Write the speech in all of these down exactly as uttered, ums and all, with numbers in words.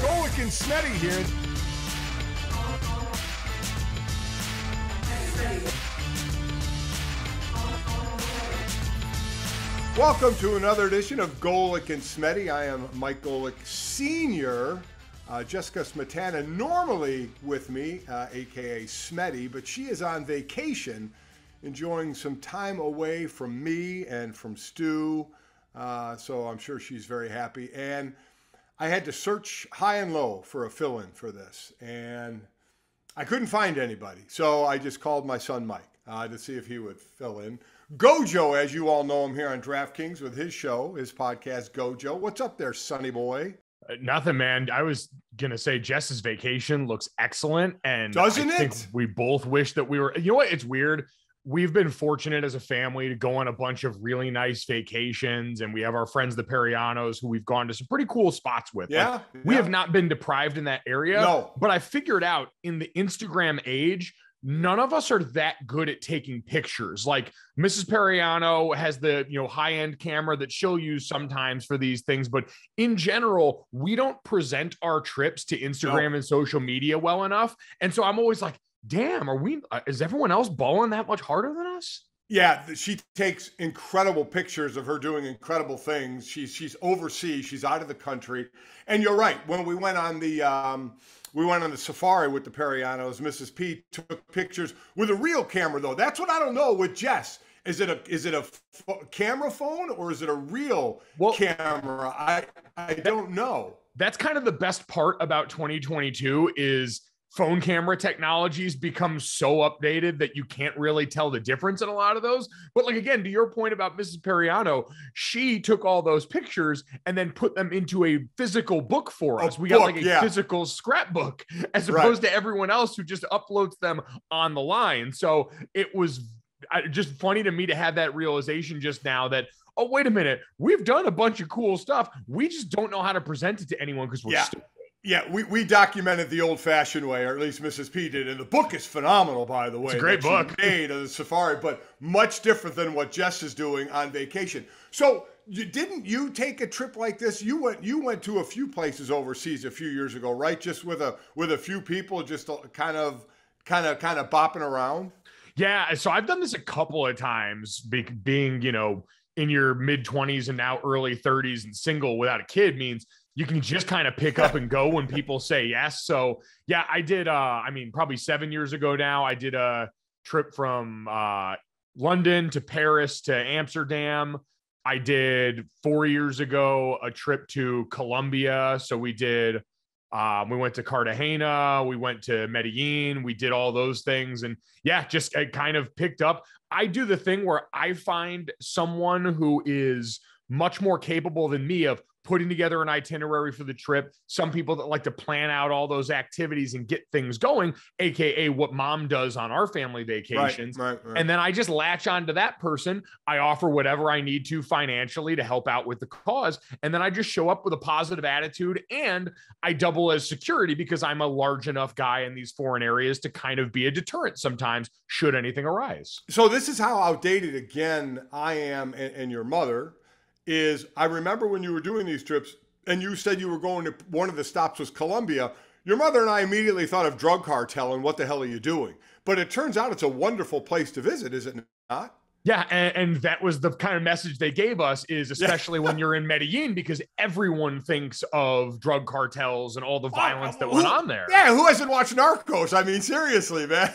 Golic and Smeddy here. Welcome to another edition of Golic and Smeddy. I am Mike Golic Senior Uh, Jessica Smetana, normally with me, uh, a k a. Smeddy, but she is on vacation, enjoying some time away from me and from Stu. Uh, so I'm sure she's very happy. And I had to search high and low for a fill-in for this, and I couldn't find anybody. So I just called my son Mike uh, to see if he would fill in. Gojo, as you all know him here on DraftKings with his show, his podcast, Gojo. What's up there, sonny boy? Uh, nothing, man. I was going to say Jess's vacation looks excellent. And Doesn't I think it? we both wish that we were, you know what? It's weird. We've been fortunate as a family to go on a bunch of really nice vacations. And we have our friends, the Perianos, who we've gone to some pretty cool spots with. Yeah. Like, yeah. We have not been deprived in that area, no. But I figured out in the Instagram age, none of us are that good at taking pictures. Like Missus Periano has the, you know, high-end camera that she'll use sometimes for these things. But in general, we don't present our trips to Instagram no. and social media well enough. And so I'm always like, damn, are we, uh, is everyone else balling that much harder than us? Yeah, she takes incredible pictures of her doing incredible things. She's she's overseas. She's out of the country. And you're right. When we went on the um, we went on the safari with the Perianos, Missus P took pictures with a real camera, though. That's what I don't know with Jess. Is it a is it a f camera phone or is it a real well, camera? I I don't know. That's kind of the best part about twenty twenty-two is phone camera technologies become so updated that you can't really tell the difference in a lot of those. But like, again, to your point about Missus Periano, she took all those pictures and then put them into a physical book for us. A we book, got like a yeah. physical scrapbook as opposed right. to everyone else who just uploads them on the line. So it was just funny to me to have that realization just now that, oh, wait a minute, we've done a bunch of cool stuff. We just don't know how to present it to anyone because we're yeah. stupid. Yeah, we, we documented the old-fashioned way, or at least Missus P did, and the book is phenomenal, by the way. It's a great book. Made of the safari, but much different than what Jess is doing on vacation. So, you, didn't you take a trip like this? You went you went to a few places overseas a few years ago, right? Just with a with a few people, just kind of kind of kind of bopping around. Yeah, so I've done this a couple of times, be, being you know in your mid twenties and now early thirties and single without a kid means you can just kind of pick up and go when people say yes. So yeah, I did, uh, I mean, probably seven years ago now, I did a trip from uh, London to Paris to Amsterdam. I did four years ago, a trip to Colombia. So we did, um, we went to Cartagena, we went to Medellin, we did all those things. And yeah, just I kind of picked up. I do the thing where I find someone who is much more capable than me of putting together an itinerary for the trip. Some people that like to plan out all those activities and get things going, A K A what mom does on our family vacations. Right, right, right. And then I just latch onto that person. I offer whatever I need to financially to help out with the cause. And then I just show up with a positive attitude and I double as security because I'm a large enough guy in these foreign areas to kind of be a deterrent sometimes should anything arise. So this is how outdated again I am and, and your mother is. I remember when you were doing these trips and you said you were going to, one of the stops was Colombia. Your mother and I immediately thought of drug cartel and what the hell are you doing? But it turns out it's a wonderful place to visit, is it not? Yeah, and, and that was the kind of message they gave us is especially yeah. when you're in Medellin because everyone thinks of drug cartels and all the violence oh, that who, went on there. Yeah, who hasn't watched Narcos? I mean, seriously, man.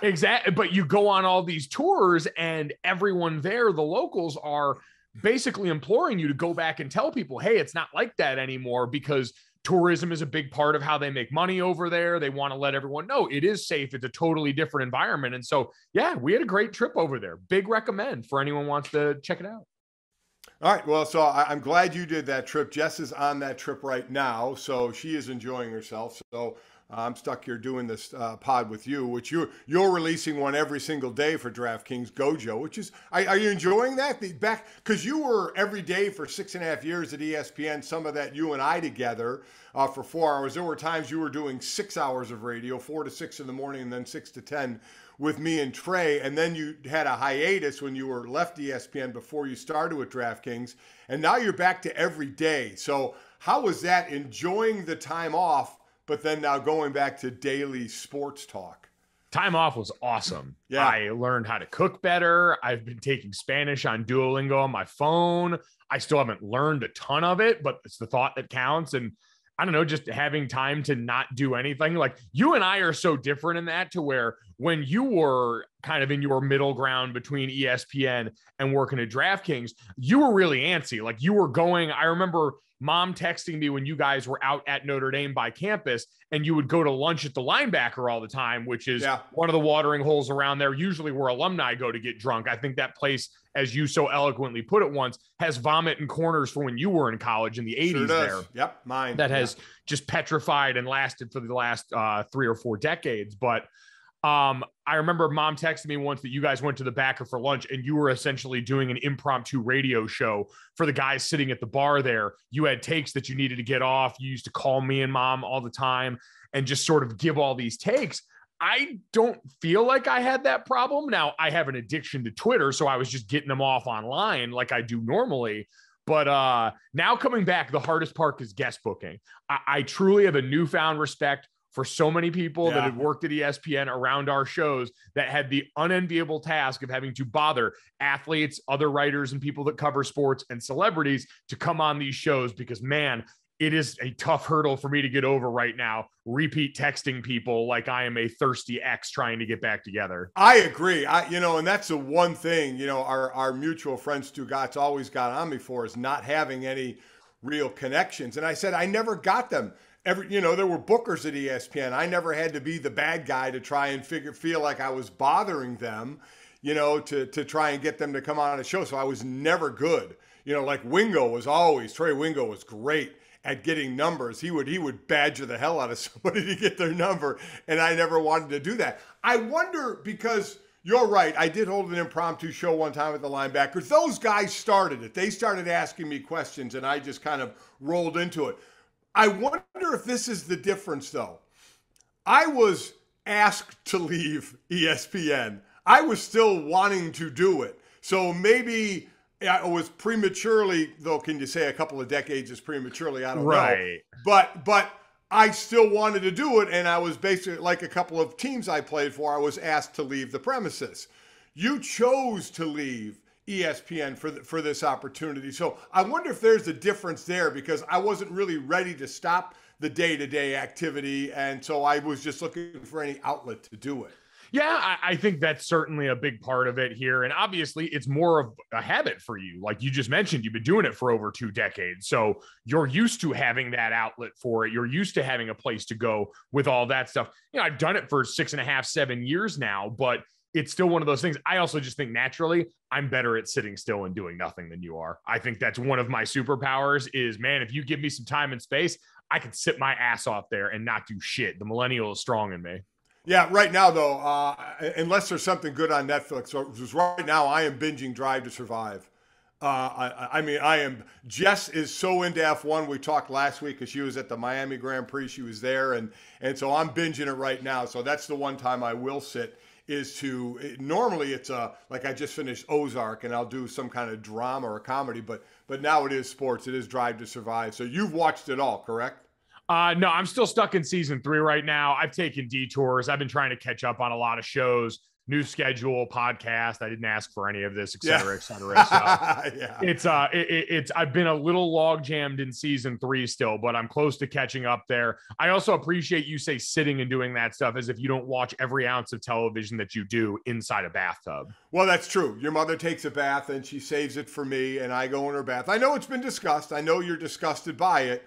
Exactly, but you go on all these tours and everyone there, the locals are basically imploring you to go back and tell people, hey, it's not like that anymore because tourism is a big part of how they make money over there. They want to let everyone know it is safe. It's a totally different environment. And so, yeah, we had a great trip over there. Big recommend for anyone who wants to check it out. All right. Well, so I'm glad you did that trip. Jess is on that trip right now, so she is enjoying herself. So I'm stuck here doing this uh, pod with you, which you're, you're releasing one every single day for DraftKings Gojo, which is, are, are you enjoying that? The back, because you were every day for six and a half years at E S P N, some of that you and I together uh, for four hours. There were times you were doing six hours of radio, four to six in the morning, and then six to ten with me and Trey. And then you had a hiatus when you were left E S P N before you started with DraftKings. And now you're back to every day. So How was that, enjoying the time off, but then now going back to daily sports talk? Time off was awesome. Yeah. I learned how to cook better. I've been taking Spanish on Duolingo on my phone. I still haven't learned a ton of it, but it's the thought that counts. And I don't know, just having time to not do anything. Like, you and I are so different in that, to where when you were kind of in your middle ground between E S P N and working at DraftKings, you were really antsy. Like, you were going, I remember mom texting me when you guys were out at Notre Dame by campus, and you would go to lunch at the linebacker all the time, which is yeah. one of the watering holes around there, usually where alumni go to get drunk. I think that place, as you so eloquently put it once, has vomit and corners for when you were in college in the eighties. Sure does. There. Yep, mine. That has yeah. just petrified and lasted for the last uh, three or four decades. But um, I remember mom texted me once that you guys went to the backer for lunch, and you were essentially doing an impromptu radio show for the guys sitting at the bar there. You had takes that you needed to get off. You used to call me and mom all the time and just sort of give all these takes. I don't feel like I had that problem. Now, I have an addiction to Twitter, so I was just getting them off online like I do normally. But uh, now coming back, the hardest part is guest booking. I, I truly have a newfound respect for so many people yeah. that had worked at E S P N around our shows that had the unenviable task of having to bother athletes, other writers, and people that cover sports and celebrities to come on these shows, because, man, it is a tough hurdle for me to get over right now, repeat texting people like I am a thirsty ex trying to get back together. I agree. I, you know, and that's the one thing, you know, our, our mutual friend Stu Gott's always got on me for, is not having any real connections. And I said, I never got them. Every, you know, there were bookers at E S P N. I never had to be the bad guy to try and figure, feel like I was bothering them, you know, to, to try and get them to come on a show. So I was never good. You know, like Wingo was always, Trey Wingo was great at getting numbers. He would he would badger the hell out of somebody to get their number, and I never wanted to do that. I wonder, because you're right, I did hold an impromptu show one time at the linebackers. Those guys started it. They started asking me questions, and I just kind of rolled into it. I wonder if this is the difference, though. I was asked to leave E S P N. I was still wanting to do it. So maybe I was prematurely, though, can you say a couple of decades is prematurely? I don't right. know. But but I still wanted to do it, and I was basically, like a couple of teams I played for, I was asked to leave the premises. You chose to leave E S P N for the, for this opportunity. So I wonder if there's a difference there, because I wasn't really ready to stop the day-to-day activity, and so I was just looking for any outlet to do it. Yeah, I think that's certainly a big part of it here. And obviously, it's more of a habit for you. Like you just mentioned, you've been doing it for over two decades. So you're used to having that outlet for it. You're used to having a place to go with all that stuff. You know, I've done it for six and a half, seven years now, but it's still one of those things. I also just think naturally I'm better at sitting still and doing nothing than you are. I think that's one of my superpowers is, man, if you give me some time and space, I could sit my ass off there and not do shit. The millennial is strong in me. Yeah, right now, though, uh, unless there's something good on Netflix, so right now I am binging Drive to Survive. Uh, I, I mean, I am. Jess is so into F one. We talked last week because she was at the Miami Grand Prix. She was there, and and so I'm binging it right now. So that's the one time I will sit is to it, normally it's a, like I just finished Ozark, and I'll do some kind of drama or comedy, but but now it is sports. It is Drive to Survive. So you've watched it all, correct? Uh, no, I'm still stuck in season three right now. I've taken detours. I've been trying to catch up on a lot of shows, new schedule, podcast. I didn't ask for any of this, et cetera, yeah. et cetera. So yeah. It's, uh, it, it's, I've been a little log jammed in season three still, but I'm close to catching up there. I also appreciate you say sitting and doing that stuff as if you don't watch every ounce of television that you do inside a bathtub. Well, that's true. Your mother takes a bath and she saves it for me, and I go in her bath. I know it's been discussed. I know you're disgusted by it.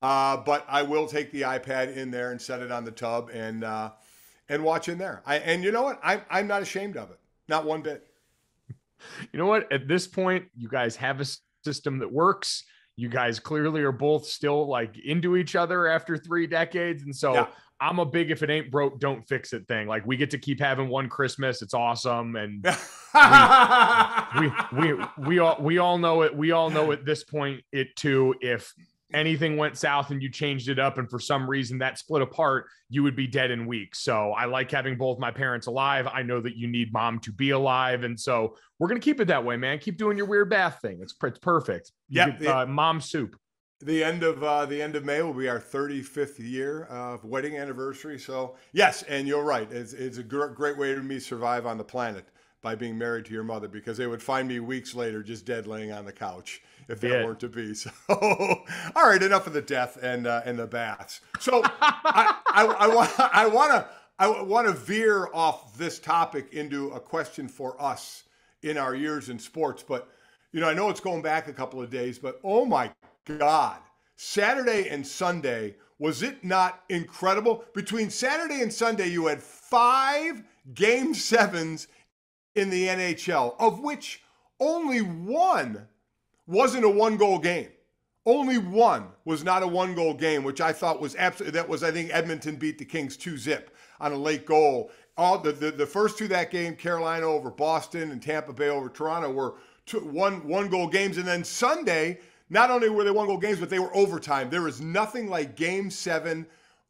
Uh, but I will take the iPad in there and set it on the tub and uh, and watch in there. I, and you know what? I'm, I'm not ashamed of it. Not one bit. You know what? At this point, you guys have a system that works. You guys clearly are both still like into each other after three decades. And so yeah. I'm a big, if it ain't broke, don't fix it thing. Like we get to keep having one Christmas. It's awesome. And we, we, we, we, all, we all know it. We all know at this point it too, if anything went south and you changed it up and for some reason that split apart, you would be dead in weeks. So I like having both my parents alive. I know that you need mom to be alive. And so we're going to keep it that way, man. Keep doing your weird bath thing. It's, it's perfect. Yeah. Uh, mom soup. the end of uh, the end of May will be our thirty-fifth year of wedding anniversary. So yes, and you're right. It's, it's a gr great way to me survive on the planet by being married to your mother, because they would find me weeks later just dead laying on the couch if that yeah. weren't to be. So, all right, enough of the death and uh, and the baths. So I, I, I, wa I want to I want to veer off this topic into a question for us in our years in sports. But you know, I know it's going back a couple of days, but oh my God, Saturday and Sunday, was it not incredible? Between Saturday and Sunday, you had five game sevens in the N H L, of which only one wasn't a one-goal game. Only one was not a one-goal game, which I thought was absolutely, that was, I think, Edmonton beat the Kings two zip on a late goal. All the, the, the first two that game, Carolina over Boston and Tampa Bay over Toronto, were two, one, one-goal games. And then Sunday, not only were they one-goal games, but they were overtime. There is nothing like Game seven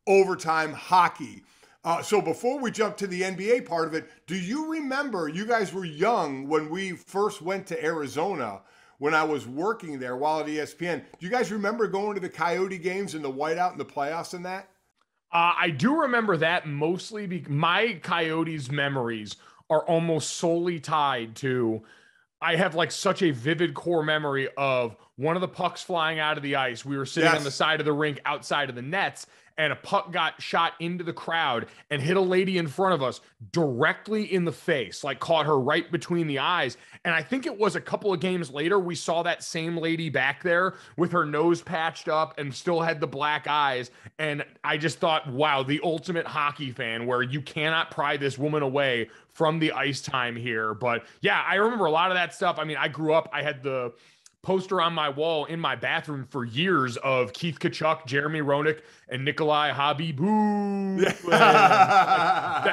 overtime hockey. Uh, so before we jump to the N B A part of it, do you remember, you guys were young when we first went to Arizona, when I was working there while at E S P N. Do you guys remember going to the Coyote games and the whiteout and the playoffs and that? Uh, I do remember that, mostly because my Coyotes memories are almost solely tied to, I have like such a vivid core memory of one of the pucks flying out of the ice. We were sitting yes. on the side of the rink outside of the nets, and a puck got shot into the crowd and hit a lady in front of us directly in the face, like caught her right between the eyes. And I think it was a couple of games later, we saw that same lady back there with her nose patched up and still had the black eyes. And I just thought, wow, the ultimate hockey fan, where you cannot pry this woman away from the ice time here. But yeah, I remember a lot of that stuff. I mean, I grew up, I had the poster on my wall in my bathroom for years of Keith Kachuk, Jeremy Roenick, and Nikolai Habibou. Yeah. Like,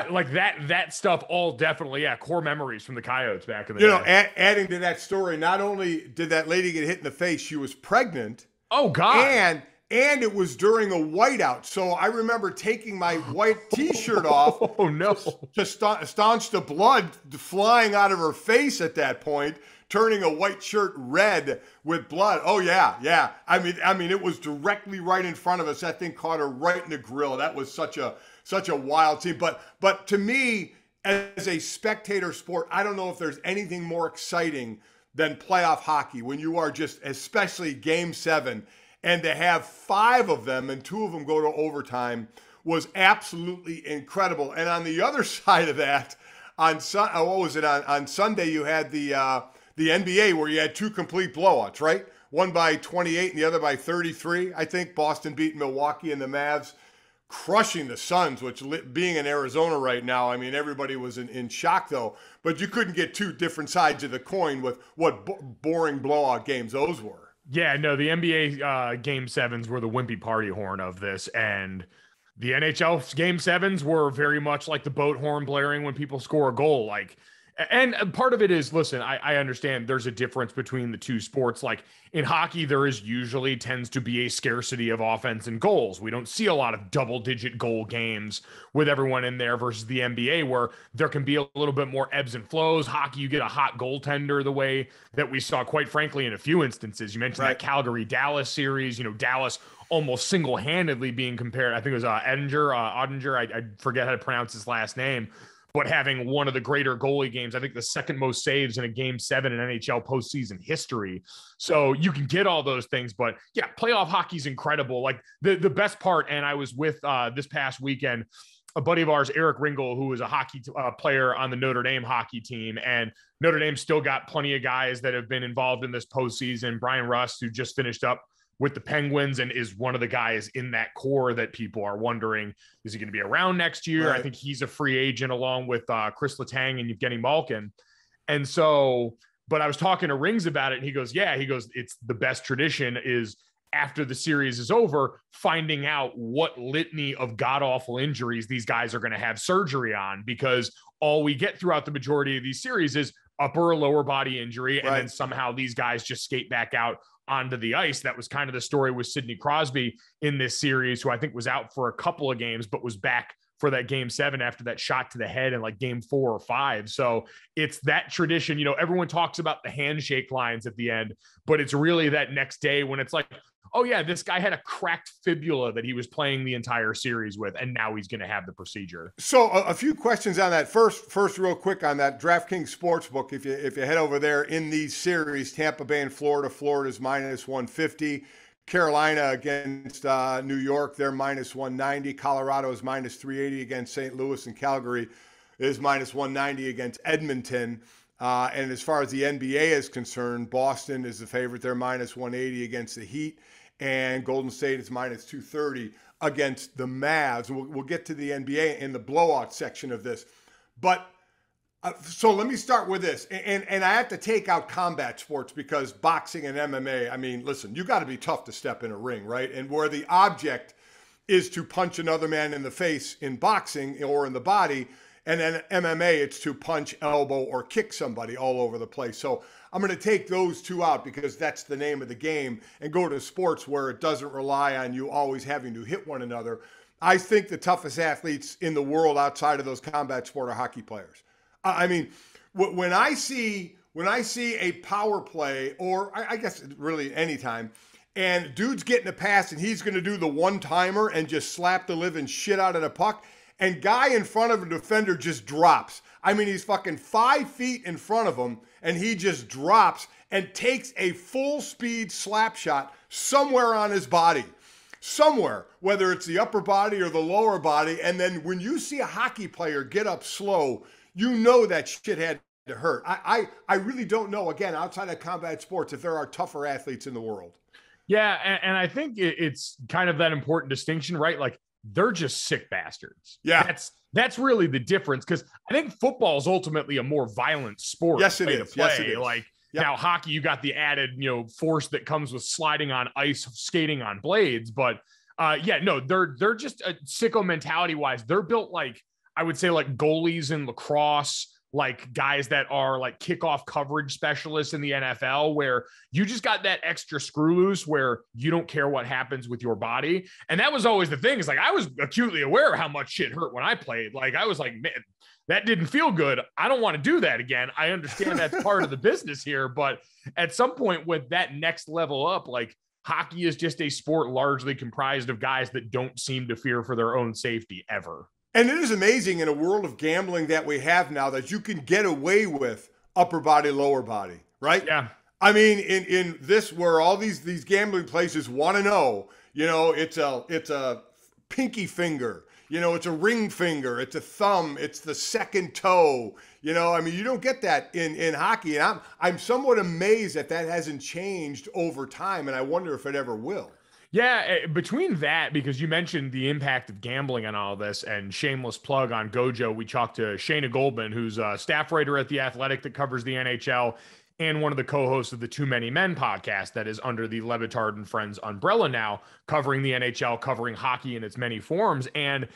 that, like that, that stuff all definitely, yeah, core memories from the Coyotes back in the you day. You know, add, adding to that story, not only did that lady get hit in the face, she was pregnant. Oh, God. And, and it was during a whiteout. So I remember taking my white T-shirt off oh, no. to, to staunch the blood flying out of her face at that point, turning a white shirt red with blood. Oh yeah, yeah. I mean, I mean, it was directly right in front of us. That thing caught her right in the grill. That was such a such a wild scene. But but to me, as a spectator sport, I don't know if there's anything more exciting than playoff hockey, when you are just, especially Game Seven, and to have five of them and two of them go to overtime was absolutely incredible. And on the other side of that, on sun, what was it on on Sunday? You had the uh, the N B A, where you had two complete blowouts, right? One by twenty-eight and the other by thirty-three. I think Boston beat Milwaukee, and the Mavs crushing the Suns, which, being in Arizona right now, I mean, everybody was in, in shock, though. But you couldn't get two different sides of the coin with what b boring blowout games those were. Yeah, no, the N B A uh, Game Sevens were the wimpy party horn of this, and the N H L Game Sevens were very much like the boat horn blaring when people score a goal, like. And part of it is, listen, I, I understand there's a difference between the two sports. Like in hockey, there is usually tends to be a scarcity of offense and goals. We don't see a lot of double digit goal games with everyone in there, versus the N B A, where there can be a little bit more ebbs and flows. Hockey, you get a hot goaltender, the way that we saw, quite frankly, in a few instances. You mentioned right. that Calgary Dallas series, you know, Dallas almost single-handedly being compared. I think it was uh, Edinger, uh, Edinger. I, I forget how to pronounce his last name. But having one of the greater goalie games, I think the second most saves in a Game Seven in N H L postseason history. So you can get all those things, but yeah, playoff hockey is incredible. Like the, the best part, and I was with uh, this past weekend, a buddy of ours, Eric Ringel, who is a hockey uh, player on the Notre Dame hockey team. And Notre Dame still got plenty of guys that have been involved in this postseason. Brian Rust, who just finished up with the Penguins and is one of the guys in that core that people are wondering, is he going to be around next year? Right. I think he's a free agent, along with uh, Chris Letang and Evgeny Malkin. And so, but I was talking to Rings about it, and he goes, yeah, he goes, it's the best tradition is after the series is over, finding out what litany of god-awful injuries these guys are going to have surgery on, because all we get throughout the majority of these series is upper or lower body injury. Right. And then somehow these guys just skate back out onto the ice. That was kind of the story with Sidney Crosby in this series, who I think was out for a couple of games, but was back for that Game Seven after that shot to the head in like game four or five. So it's that tradition, you know, everyone talks about the handshake lines at the end, but it's really that next day when it's like, oh yeah, this guy had a cracked fibula that he was playing the entire series with, and now he's going to have the procedure. So a, a few questions on that. First, first real quick on that DraftKings Sportsbook. If you, if you head over there in these series, Tampa Bay and Florida, Florida's minus one fifty. Carolina against uh, New York, they're minus one ninety. Colorado is minus three eighty against Saint Louis, and Calgary is minus one ninety against Edmonton. Uh, and as far as the N B A is concerned, Boston is the favorite. They're minus one eighty against the Heat, and Golden State is minus two thirty against the Mavs. We'll, we'll get to the N B A in the blowout section of this. But uh, so let me start with this. And, and, and I have to take out combat sports because boxing and M M A, I mean, listen, you got to be tough to step in a ring, right? And where the object is to punch another man in the face in boxing or in the body, and then M M A, it's to punch, elbow, or kick somebody all over the place. So I'm going to take those two out because that's the name of the game, and go to sports where it doesn't rely on you always having to hit one another. I think the toughest athletes in the world outside of those combat sport are hockey players. I mean, when I see when I see a power play, or I guess really any time, and dude's getting a pass and he's going to do the one-timer and just slap the living shit out of the puck, and guy in front of a defender just drops. I mean, he's fucking five feet in front of him, and he just drops and takes a full-speed slap shot somewhere on his body. Somewhere, whether it's the upper body or the lower body. And then when you see a hockey player get up slow, you know that shit had to hurt. I, I, I really don't know, again, outside of combat sports, if there are tougher athletes in the world. Yeah, and, and I think it's kind of that important distinction, right? Like, they're just sick bastards. Yeah. That's that's really the difference, because I think football is ultimately a more violent sport. Yes, it is. Play. Yes, it is. Like yep. Now hockey, you got the added, you know, force that comes with sliding on ice, skating on blades. But uh, yeah, no, they're they're just a sicko mentality wise. They're built like, I would say, like goalies in lacrosse, like guys that are like kickoff coverage specialists in the N F L, where you just got that extra screw loose where you don't care what happens with your body. And that was always the thing, is like, I was acutely aware of how much shit hurt when I played. Like, I was like, man, that didn't feel good. I don't want to do that again. I understand that's part of the business here, but at some point with that next level up, like, hockey is just a sport largely comprised of guys that don't seem to fear for their own safety ever. And it is amazing in a world of gambling that we have now that you can get away with upper body, lower body, right? Yeah. I mean, in, in this, where all these, these gambling places want to know, you know, it's a, it's a pinky finger, you know, it's a ring finger, it's a thumb, it's the second toe, you know, I mean, you don't get that in, in hockey. And I'm, I'm somewhat amazed that that hasn't changed over time. And I wonder if it ever will. Yeah, between that, because you mentioned the impact of gambling on all this, and shameless plug on Gojo, we talked to Shayna Goldman, who's a staff writer at The Athletic that covers the N H L, and one of the co-hosts of the Too Many Men podcast that is under the Levitard and Friends umbrella now, covering the N H L, covering hockey in its many forms. And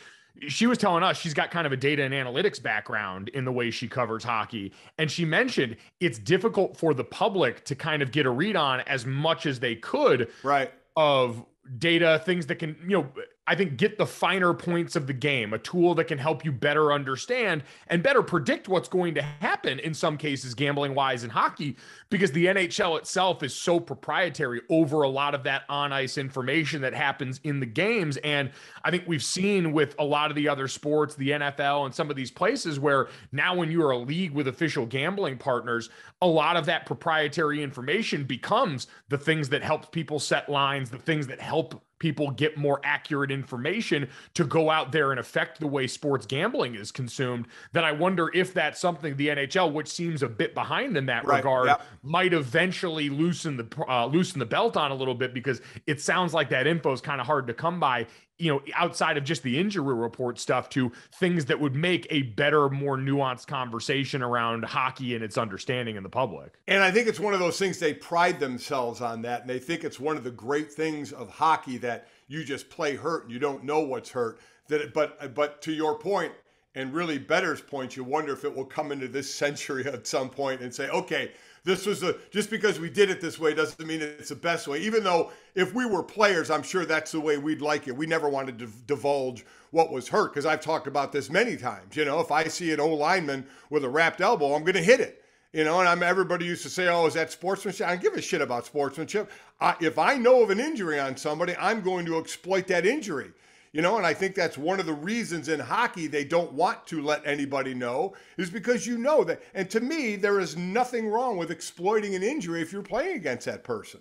she was telling us she's got kind of a data and analytics background in the way she covers hockey. And she mentioned it's difficult for the public to kind of get a read on as much as they could. Right. Of data, things that can, you know, I think get the finer points of the game, a tool that can help you better understand and better predict what's going to happen in some cases, gambling wise in hockey, because the N H L itself is so proprietary over a lot of that on ice information that happens in the games. And I think we've seen with a lot of the other sports, the N F L and some of these places, where now when you're a league with official gambling partners, a lot of that proprietary information becomes the things that help people set lines, the things that help people get more accurate information to go out there and affect the way sports gambling is consumed, that I wonder if that's something the N H L, which seems a bit behind in that right. regard, yep. might eventually loosen the uh, loosen the belt on a little bit, because it sounds like that info is kind of hard to come by, you know, outside of just the injury report stuff, to things that would make a better, more nuanced conversation around hockey and its understanding in the public. And I think it's one of those things they pride themselves on, that, and they think it's one of the great things of hockey, that you just play hurt and you don't know what's hurt. That, it, but but to your point, and really Better's point, you wonder if it will come into this century at some point and say, okay, this was a, just because we did it this way doesn't mean it's the best way. Even though if we were players, I'm sure that's the way we'd like it. We never wanted to divulge what was hurt, because I've talked about this many times. You know, if I see an O lineman with a wrapped elbow, I'm going to hit it. You know, and I'm, everybody used to say, oh, is that sportsmanship? I don't give a shit about sportsmanship. I, if I know of an injury on somebody, I'm going to exploit that injury. You know, and I think that's one of the reasons in hockey they don't want to let anybody know, is because you know that. And to me, there is nothing wrong with exploiting an injury if you're playing against that person.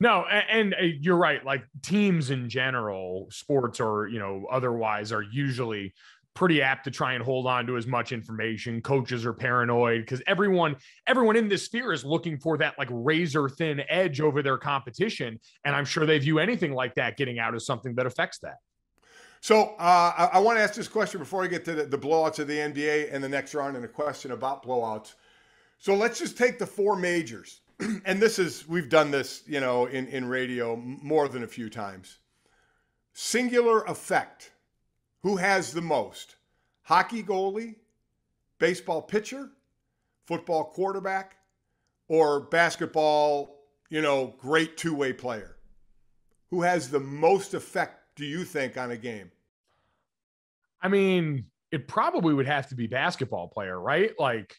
No, and, and you're right. Like, teams in general, sports or, you know, otherwise, are usually pretty apt to try and hold on to as much information. Coaches are paranoid because everyone, everyone in this sphere is looking for that like razor thin edge over their competition. And I'm sure they view anything like that getting out as something that affects that. So uh, I, I want to ask this question before I get to the, the blowouts of the N B A and the next round, and a question about blowouts. So let's just take the four majors. And this is, we've done this, you know, in, in radio more than a few times. Singular effect. Who has the most? Hockey goalie, baseball pitcher, football quarterback, or basketball, you know, great two-way player? Who has the most effect, do you think, on a game? I mean, it probably would have to be basketball player, right? Like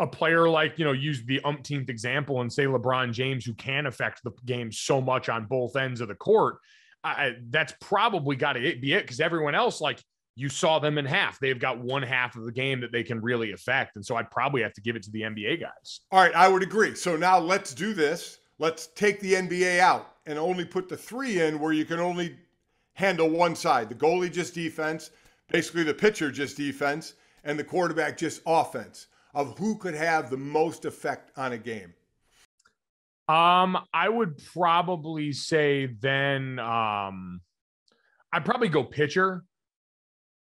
a player like, you know, use the umpteenth example and say LeBron James, who can affect the game so much on both ends of the court. I, that's probably got to be it, because everyone else, like, you saw them in half. They've got one half of the game that they can really affect. And so I'd probably have to give it to the N B A guys. All right, I would agree. So now let's do this. Let's take the N B A out and only put the three in where you can only – handle one side. The goalie, just defense, basically the pitcher, just defense, and the quarterback, just offense, of who could have the most effect on a game. Um, I would probably say then, um, I'd probably go pitcher.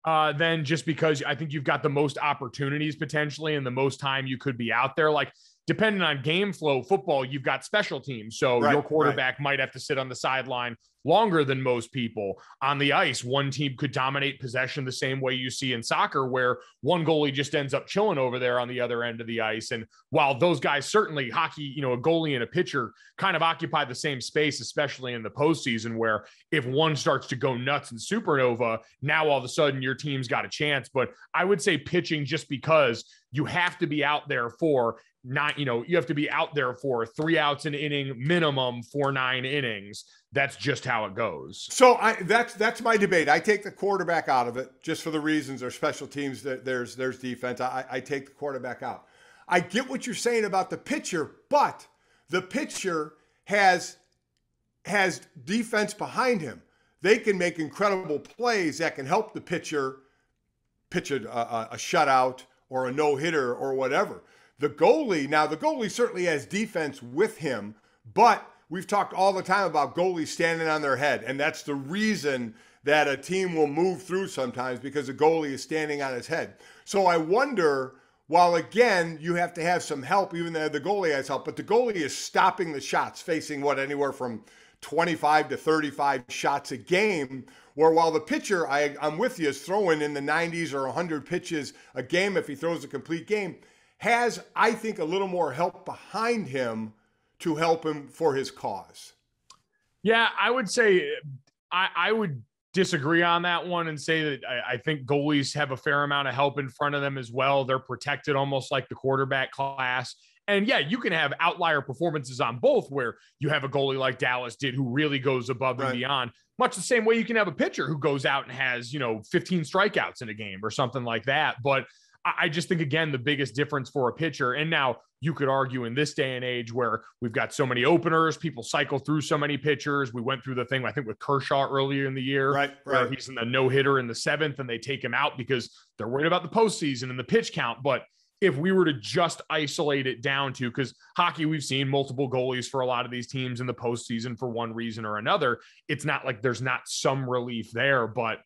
Uh, then just because I think you've got the most opportunities potentially and the most time you could be out there. Like, depending on game flow, football, you've got special teams. So right, your quarterback right. might have to sit on the sideline longer than most people. On the ice, one team could dominate possession the same way you see in soccer, where one goalie just ends up chilling over there on the other end of the ice. And while those guys, certainly hockey, you know, a goalie and a pitcher kind of occupy the same space, especially in the postseason, where if one starts to go nuts and supernova, now all of a sudden your team's got a chance. But I would say pitching, just because you have to be out there for not, you know, you have to be out there for three outs an inning minimum for nine innings. That's just how it goes. So I, that's, that's my debate. I take the quarterback out of it just for the reasons or special teams that there's, there's defense. I, I take the quarterback out. I get what you're saying about the pitcher, but the pitcher has, has defense behind him. They can make incredible plays that can help the pitcher pitch a, a, a shutout or a no hitter or whatever. The goalie, now the goalie certainly has defense with him, but we've talked all the time about goalies standing on their head, and that's the reason that a team will move through sometimes, because the goalie is standing on his head. So I wonder, while again, you have to have some help, even though the goalie has help, but the goalie is stopping the shots, facing what, anywhere from twenty-five to thirty-five shots a game, where while the pitcher, I, I'm with you, is throwing in the nineties or one hundred pitches a game if he throws a complete game, has, I think, a little more help behind him to help him for his cause. Yeah, I would say I, I would disagree on that one and say that I, I think goalies have a fair amount of help in front of them as well. They're protected almost like the quarterback class. And yeah, you can have outlier performances on both, where you have a goalie like Dallas did who really goes above right. and beyond, much the same way you can have a pitcher who goes out and has, you know, fifteen strikeouts in a game or something like that. But I just think, again, the biggest difference for a pitcher, and now you could argue in this day and age where we've got so many openers, people cycle through so many pitchers. We went through the thing, I think, with Kershaw earlier in the year, right, where right. he's in the no-hitter in the seventh, and they take him out because they're worried about the postseason and the pitch count. But if we were to just isolate it down to, because hockey, we've seen multiple goalies for a lot of these teams in the postseason for one reason or another. It's not like there's not some relief there, but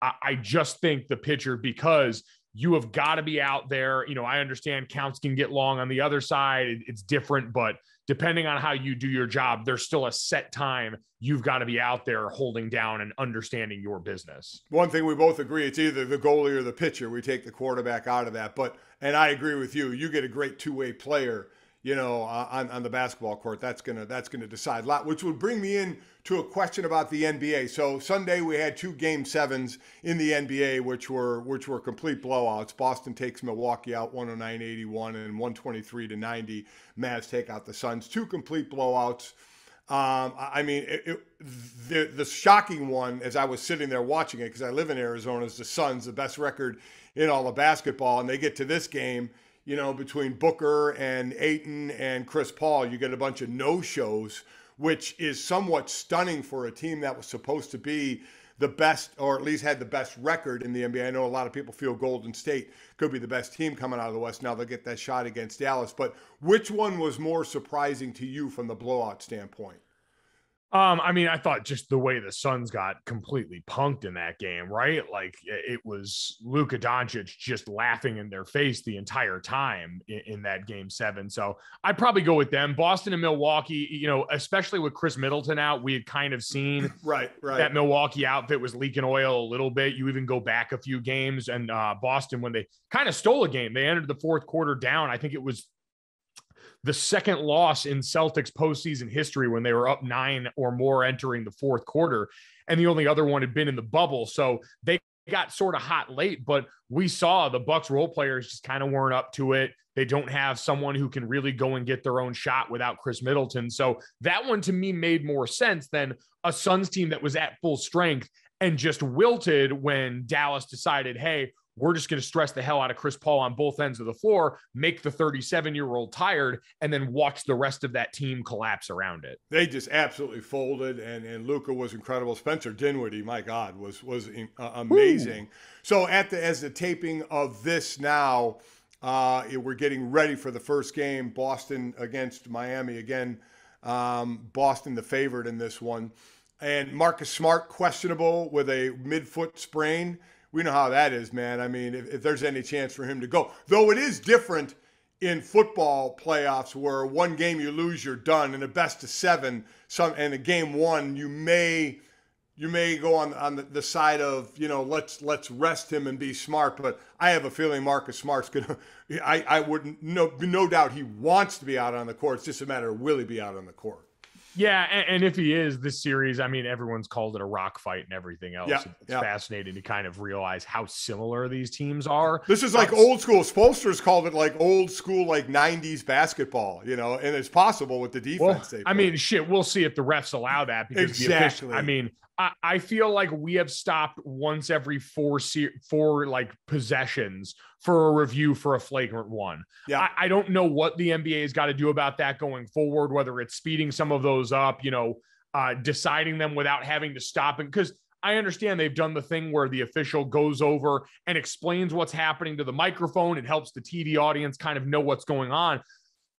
I, I just think the pitcher, because – you have got to be out there. You know, I understand counts can get long on the other side. It's different, but depending on how you do your job, there's still a set time. You've got to be out there holding down and understanding your business. One thing we both agree, it's either the goalie or the pitcher. We take the quarterback out of that. But, and I agree with you, you get a great two-way player, you know, on, on the basketball court. That's going to that's going to decide a lot, which would bring me in to a question about the N B A. So Sunday we had two game sevens in the N B A, which were which were complete blowouts. Boston takes Milwaukee out one oh nine to eighty-one and one twenty-three to ninety. Mavs take out the Suns. Two complete blowouts. Um, I mean, it, it, the, the shocking one, as I was sitting there watching it, because I live in Arizona, is the Suns, the best record in all of basketball, and they get to this game, you know, between Booker and Ayton and Chris Paul, you get a bunch of no-shows, which is somewhat stunning for a team that was supposed to be the best, or at least had the best record in the N B A. I know a lot of people feel Golden State could be the best team coming out of the West. Now they'll get that shot against Dallas. But which one was more surprising to you from the blowout standpoint? Um, I mean, I thought just the way the Suns got completely punked in that game, right? Like it was Luka Doncic just laughing in their face the entire time in, in that game seven. So I'd probably go with them. Boston and Milwaukee, you know, especially with Chris Middleton out, we had kind of seen right, right. that Milwaukee outfit was leaking oil a little bit. You even go back a few games and uh, Boston, when they kind of stole a game, they entered the fourth quarter down. I think it was the second loss in Celtics postseason history when they were up nine or more entering the fourth quarter. And the only other one had been in the bubble. So they got sort of hot late, but we saw the Bucks role players just kind of weren't up to it. They don't have someone who can really go and get their own shot without Chris Middleton. So that one to me made more sense than a Suns team that was at full strength and just wilted when Dallas decided, hey, we're just going to stress the hell out of Chris Paul on both ends of the floor, make the thirty-seven-year-old tired, and then watch the rest of that team collapse around it. They just absolutely folded, and, and Luka was incredible. Spencer Dinwiddie, my God, was was in, uh, amazing. Ooh. So at the as the taping of this now, uh, we're getting ready for the first game, Boston against Miami. Again, um, Boston the favorite in this one. And Marcus Smart, questionable with a midfoot sprain. We know how that is, man. I mean, if, if there's any chance for him to go. Though it is different in football playoffs where one game you lose, you're done. In a best of seven, some and in game one, you may you may go on, on the, the side of, you know, let's let's rest him and be smart. But I have a feeling Marcus Smart's gonna I, I wouldn't no no doubt he wants to be out on the court. It's just a matter of will he be out on the court. Yeah, and if he is, this series, I mean, everyone's called it a rock fight and everything else. Yeah, it's yeah. fascinating to kind of realize how similar these teams are. This is like That's, old school. Spolster's called it like old school, like nineties basketball, you know, and it's possible with the defense. Well, they play. I mean, shit, we'll see if the refs allow that. Because exactly. The official, I mean, I, I feel like we have stopped once every four, se- four like possessions for a review for a flagrant one. Yeah. I, I don't know what the N B A has got to do about that going forward, whether it's speeding some of those up, you know, uh, deciding them without having to stop. And because I understand they've done the thing where the official goes over and explains what's happening to the microphone. It helps the T V audience kind of know what's going on,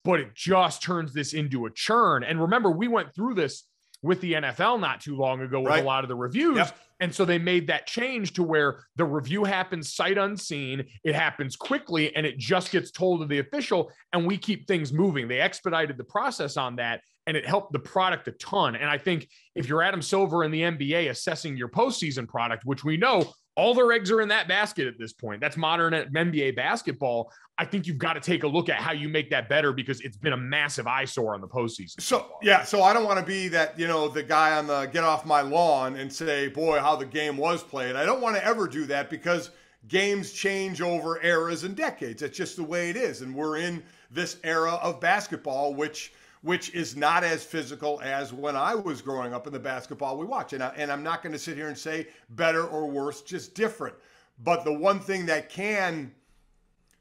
but it just turns this into a churn. And remember, we went through this with the N F L not too long ago with right. a lot of the reviews. Yep. And so they made that change to where the review happens sight unseen, it happens quickly, and it just gets told to the official, and we keep things moving. They expedited the process on that, and it helped the product a ton. And I think if you're Adam Silver in the N B A assessing your postseason product, which we know all their eggs are in that basket at this point, that's modern N B A basketball, I think you've got to take a look at how you make that better, because it's been a massive eyesore on the postseason. So, yeah, so I don't want to be that, you know, the guy on the get off my lawn and say, boy, how the game was played. I don't want to ever do that, because games change over eras and decades. That's just the way it is. And we're in this era of basketball, which which is not as physical as when I was growing up in the basketball we watch. And, I, and I'm not going to sit here and say better or worse, just different. But the one thing that can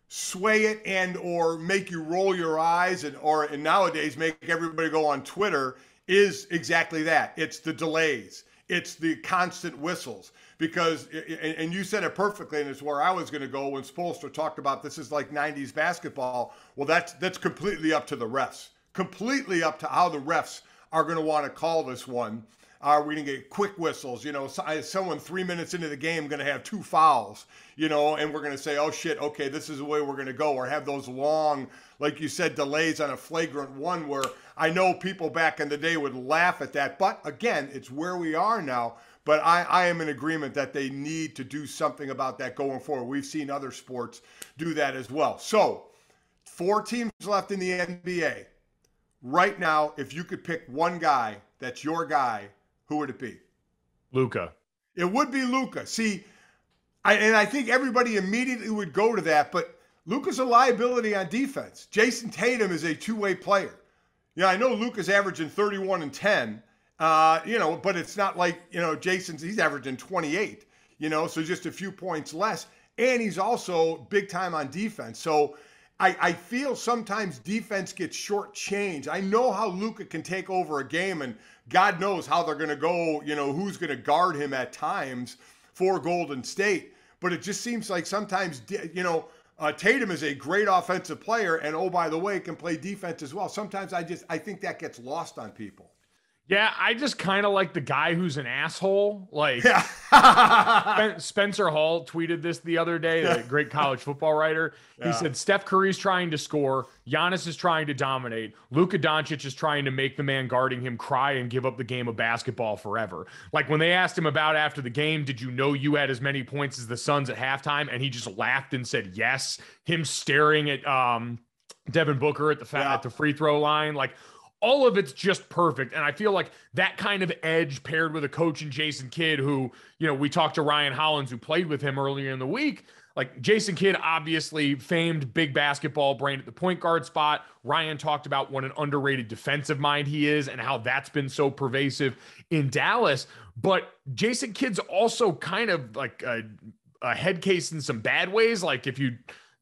sway it and or make you roll your eyes and or and nowadays make everybody go on Twitter is exactly that. It's the delays. It's the constant whistles. Because, and you said it perfectly, and it's where I was going to go when Spoelstra talked about this is like nineties basketball. Well, that's that's completely up to the refs. Completely up to how the refs are going to want to call this one. Are we going to get quick whistles? You know, someone three minutes into the game going to have two fouls, you know, and we're going to say, oh, shit, okay, this is the way we're going to go. Or have those long, like you said, delays on a flagrant one where I know people back in the day would laugh at that. But, again, it's where we are now. But I, I am in agreement that they need to do something about that going forward. We've seen other sports do that as well. So, Four teams left in the N B A. Right now, if you could pick one guy that's your guy, who would it be? Luka. It would be Luka. See, I, and I think everybody immediately would go to that, but Luka's a liability on defense. Jason Tatum is a two-way player. Yeah, I know Luka's averaging thirty-one and ten, uh, you know, but it's not like, you know, Jason's, he's averaging twenty-eight, you know, so just a few points less. And he's also big time on defense. So I, I feel sometimes defense gets shortchanged. I know how Luka can take over a game, and God knows how they're going to go, you know, who's going to guard him at times for Golden State. But it just seems like sometimes, you know, uh, Tatum is a great offensive player, and oh, by the way, can play defense as well. Sometimes I just, I think that gets lost on people. Yeah, I just kind of like the guy who's an asshole. Like yeah. Spencer Hall tweeted this the other day, the great college football writer. Yeah. He said, Steph Curry's trying to score. Giannis is trying to dominate. Luka Doncic is trying to make the man guarding him cry and give up the game of basketball forever. Like when they asked him about after the game, did you know you had as many points as the Suns at halftime? And he just laughed and said, yes. Him staring at um, Devin Booker at the, fa- yeah. at the free throw line. Like, all of it's just perfect. And I feel like that kind of edge paired with a coach and Jason Kidd, who, you know, we talked to Ryan Hollins, who played with him earlier in the week. Like Jason Kidd, obviously famed big basketball brain at the point guard spot. Ryan talked about what an underrated defensive mind he is and how that's been so pervasive in Dallas. But Jason Kidd's also kind of like a, a head case in some bad ways. Like if you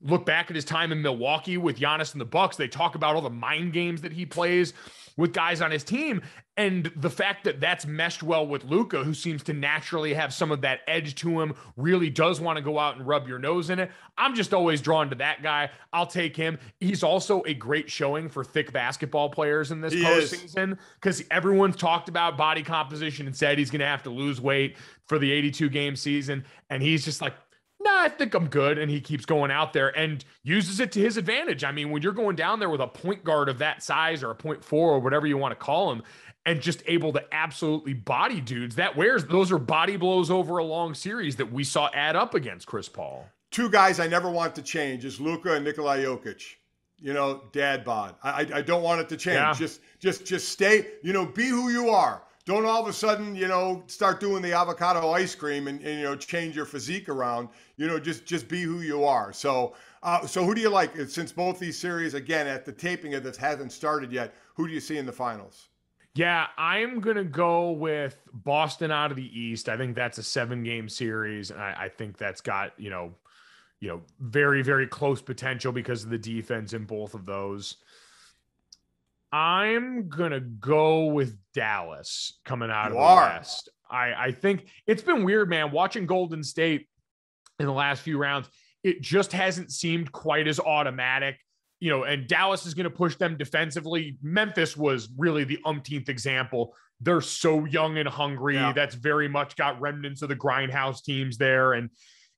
look back at his time in Milwaukee with Giannis and the Bucks, they talk about all the mind games that he plays with guys on his team. And the fact that that's meshed well with Luka, who seems to naturally have some of that edge to him, really does want to go out and rub your nose in it. I'm just always drawn to that guy. I'll take him. He's also a great showing for thick basketball players in this postseason, because everyone's talked about body composition and said he's going to have to lose weight for the eighty-two game season. And he's just like, nah, I think I'm good. And he keeps going out there and uses it to his advantage. I mean, when you're going down there with a point guard of that size or a point four or whatever you want to call him, and just able to absolutely body dudes, that wears, those are body blows over a long series that we saw add up against Chris Paul. Two guys I never want to change is Luka and Nikola Jokic. You know, dad bod. I, I don't want it to change. Yeah. Just, just, just stay, you know, be who you are. Don't all of a sudden, you know, start doing the avocado ice cream and, and you know, change your physique around. You know, just just be who you are. So, uh, so who do you like? Since both these series, again, at the taping of this hasn't started yet, who do you see in the finals? Yeah, I'm going to go with Boston out of the East. I think that's a seven-game series, and I, I think that's got, you know, you know, very, very close potential because of the defense in both of those. I'm going to go with Dallas coming out you of the are. West. I, I think it's been weird, man, watching Golden State in the last few rounds. It just hasn't seemed quite as automatic, you know, and Dallas is going to push them defensively. Memphis was really the umpteenth example. They're so young and hungry. Yeah. That's very much got remnants of the grindhouse teams there. And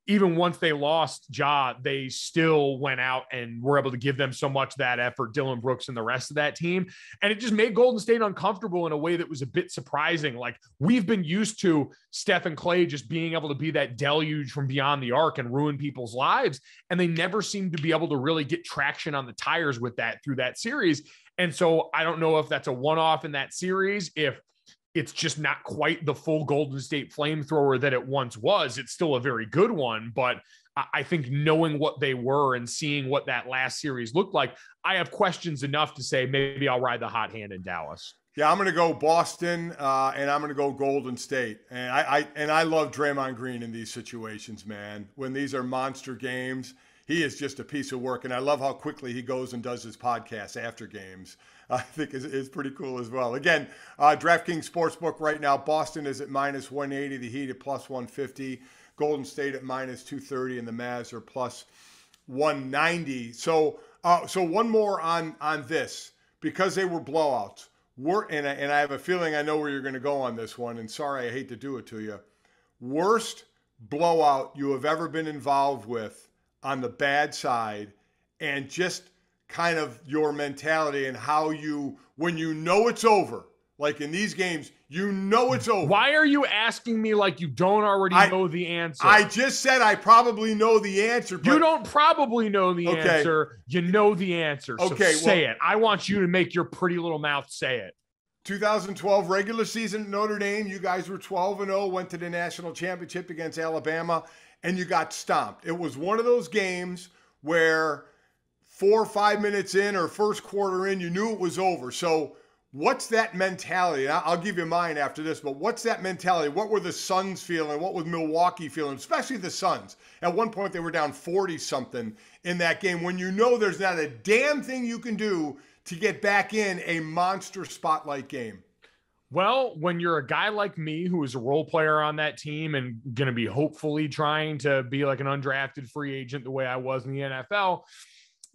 even once they lost Ja, they still went out and were able to give them so much that effort, Dylan Brooks and the rest of that team. And it just made Golden State uncomfortable in a way that was a bit surprising. Like we've been used to Steph and Clay just being able to be that deluge from beyond the arc and ruin people's lives. And they never seemed to be able to really get traction on the tires with that through that series. And so I don't know if that's a one-off in that series, if it's just not quite the full Golden State flamethrower that it once was. It's still a very good one, but I think knowing what they were and seeing what that last series looked like, I have questions enough to say maybe I'll ride the hot hand in Dallas. Yeah, I'm going to go Boston, uh, and I'm going to go Golden State. And I, I and I love Draymond Green in these situations, man. When these are monster games, he is just a piece of work, and I love how quickly he goes and does his podcast after games. I think is, is pretty cool as well. Again, uh, DraftKings Sportsbook right now, Boston is at minus one eighty, the Heat at plus one fifty, Golden State at minus two thirty, and the Mavs are plus one ninety. So uh, so one more on on this, because they were blowouts. Wor- and, I, and I have a feeling I know where you're going to go on this one, and sorry I hate to do it to you. Worst blowout you have ever been involved with on the bad side, and just kind of your mentality and how you, when you know it's over, Like in these games, you know it's over. Why are you asking me like you don't already I, know the answer? I just said I probably know the answer. But... You don't probably know the okay. answer. You know the answer. So okay, say well, it. I want you to make your pretty little mouth say it. twenty twelve regular season Notre Dame, you guys were twelve and oh, went to the national championship against Alabama, and you got stomped. It was one of those games where four or five minutes in or first quarter in, you knew it was over. So what's that mentality? I'll give you mine after this, but what's that mentality? What were the Suns feeling? What was Milwaukee feeling, especially the Suns? At one point, they were down forty-something in that game when you know there's not a damn thing you can do to get back in a monster spotlight game. Well, when you're a guy like me who is a role player on that team and going to be hopefully trying to be like an undrafted free agent the way I was in the N F L –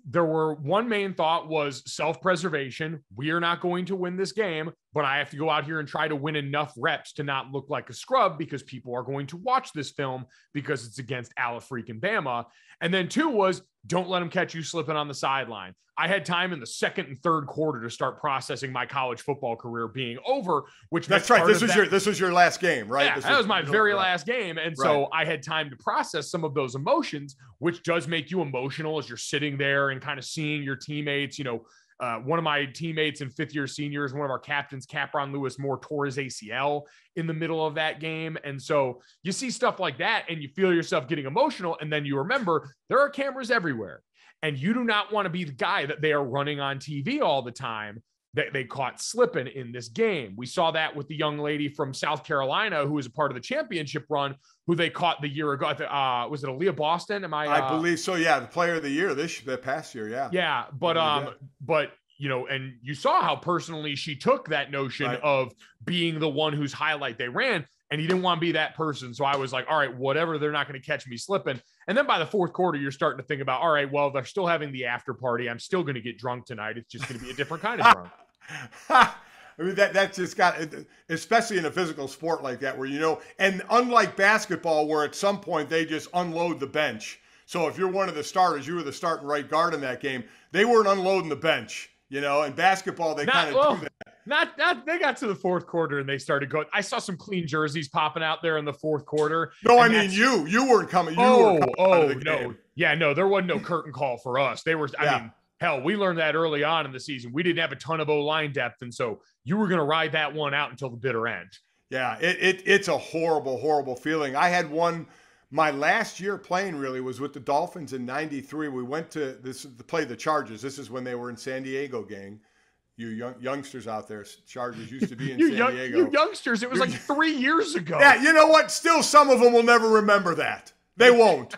there were one main thought was self-preservation. We are not going to win this game, but I have to go out here and try to win enough reps to not look like a scrub because people are going to watch this film because it's against Alabama. And then two was don't let them catch you slipping on the sideline. I had time in the second and third quarter to start processing my college football career being over, which that's right. This was that, your, this was your last game, right? Yeah, this that was, was my very right. last game. And so right. I had time to process some of those emotions, which does make you emotional as you're sitting there and kind of seeing your teammates, you know, Uh, one of my teammates and fifth year seniors, one of our captains, Capron Lewis Moore, tore his A C L in the middle of that game. And so you see stuff like that and you feel yourself getting emotional. And then you remember there are cameras everywhere and you do not want to be the guy that they are running on T V all the time that they caught slipping in this game. We saw that with the young lady from South Carolina who was a part of the championship run, who they caught the year ago. Uh, was it Aaliyah Boston? Am I? Uh, I believe so. Yeah, the player of the year this that past year. Yeah. Yeah, but um, yeah. but you know, and you saw how personally she took that notion right. of being the one whose highlight they ran, and he didn't want to be that person. So I was like, all right, whatever. They're not going to catch me slipping. And then by the fourth quarter, you're starting to think about, all right, well, they're still having the after party. I'm still going to get drunk tonight. It's just going to be a different kind of drunk. I mean, that that's just got, especially in a physical sport like that, where, you know, and unlike basketball, where at some point they just unload the bench. So if you're one of the starters, you were the starting right guard in that game. They weren't unloading the bench, you know, in basketball, they kind of well, do that. Not, not, they got to the fourth quarter and they started going. I saw some clean jerseys popping out there in the fourth quarter. No, I mean, you, you weren't coming. You oh, weren't coming oh, the no. Game. Yeah, no, there wasn't no curtain call for us. They were, yeah. I mean, hell, we learned that early on in the season. We didn't have a ton of O-line depth, and so you were going to ride that one out until the bitter end. Yeah, it, it it's a horrible, horrible feeling. I had one – my last year playing really was with the Dolphins in ninety-three. We went to this to play the Chargers. This is when they were in San Diego, gang. You young, youngsters out there, Chargers used to be in you San young, Diego. You youngsters, it was You're, like three years ago. Yeah, you know what? Still, some of them will never remember that. They won't,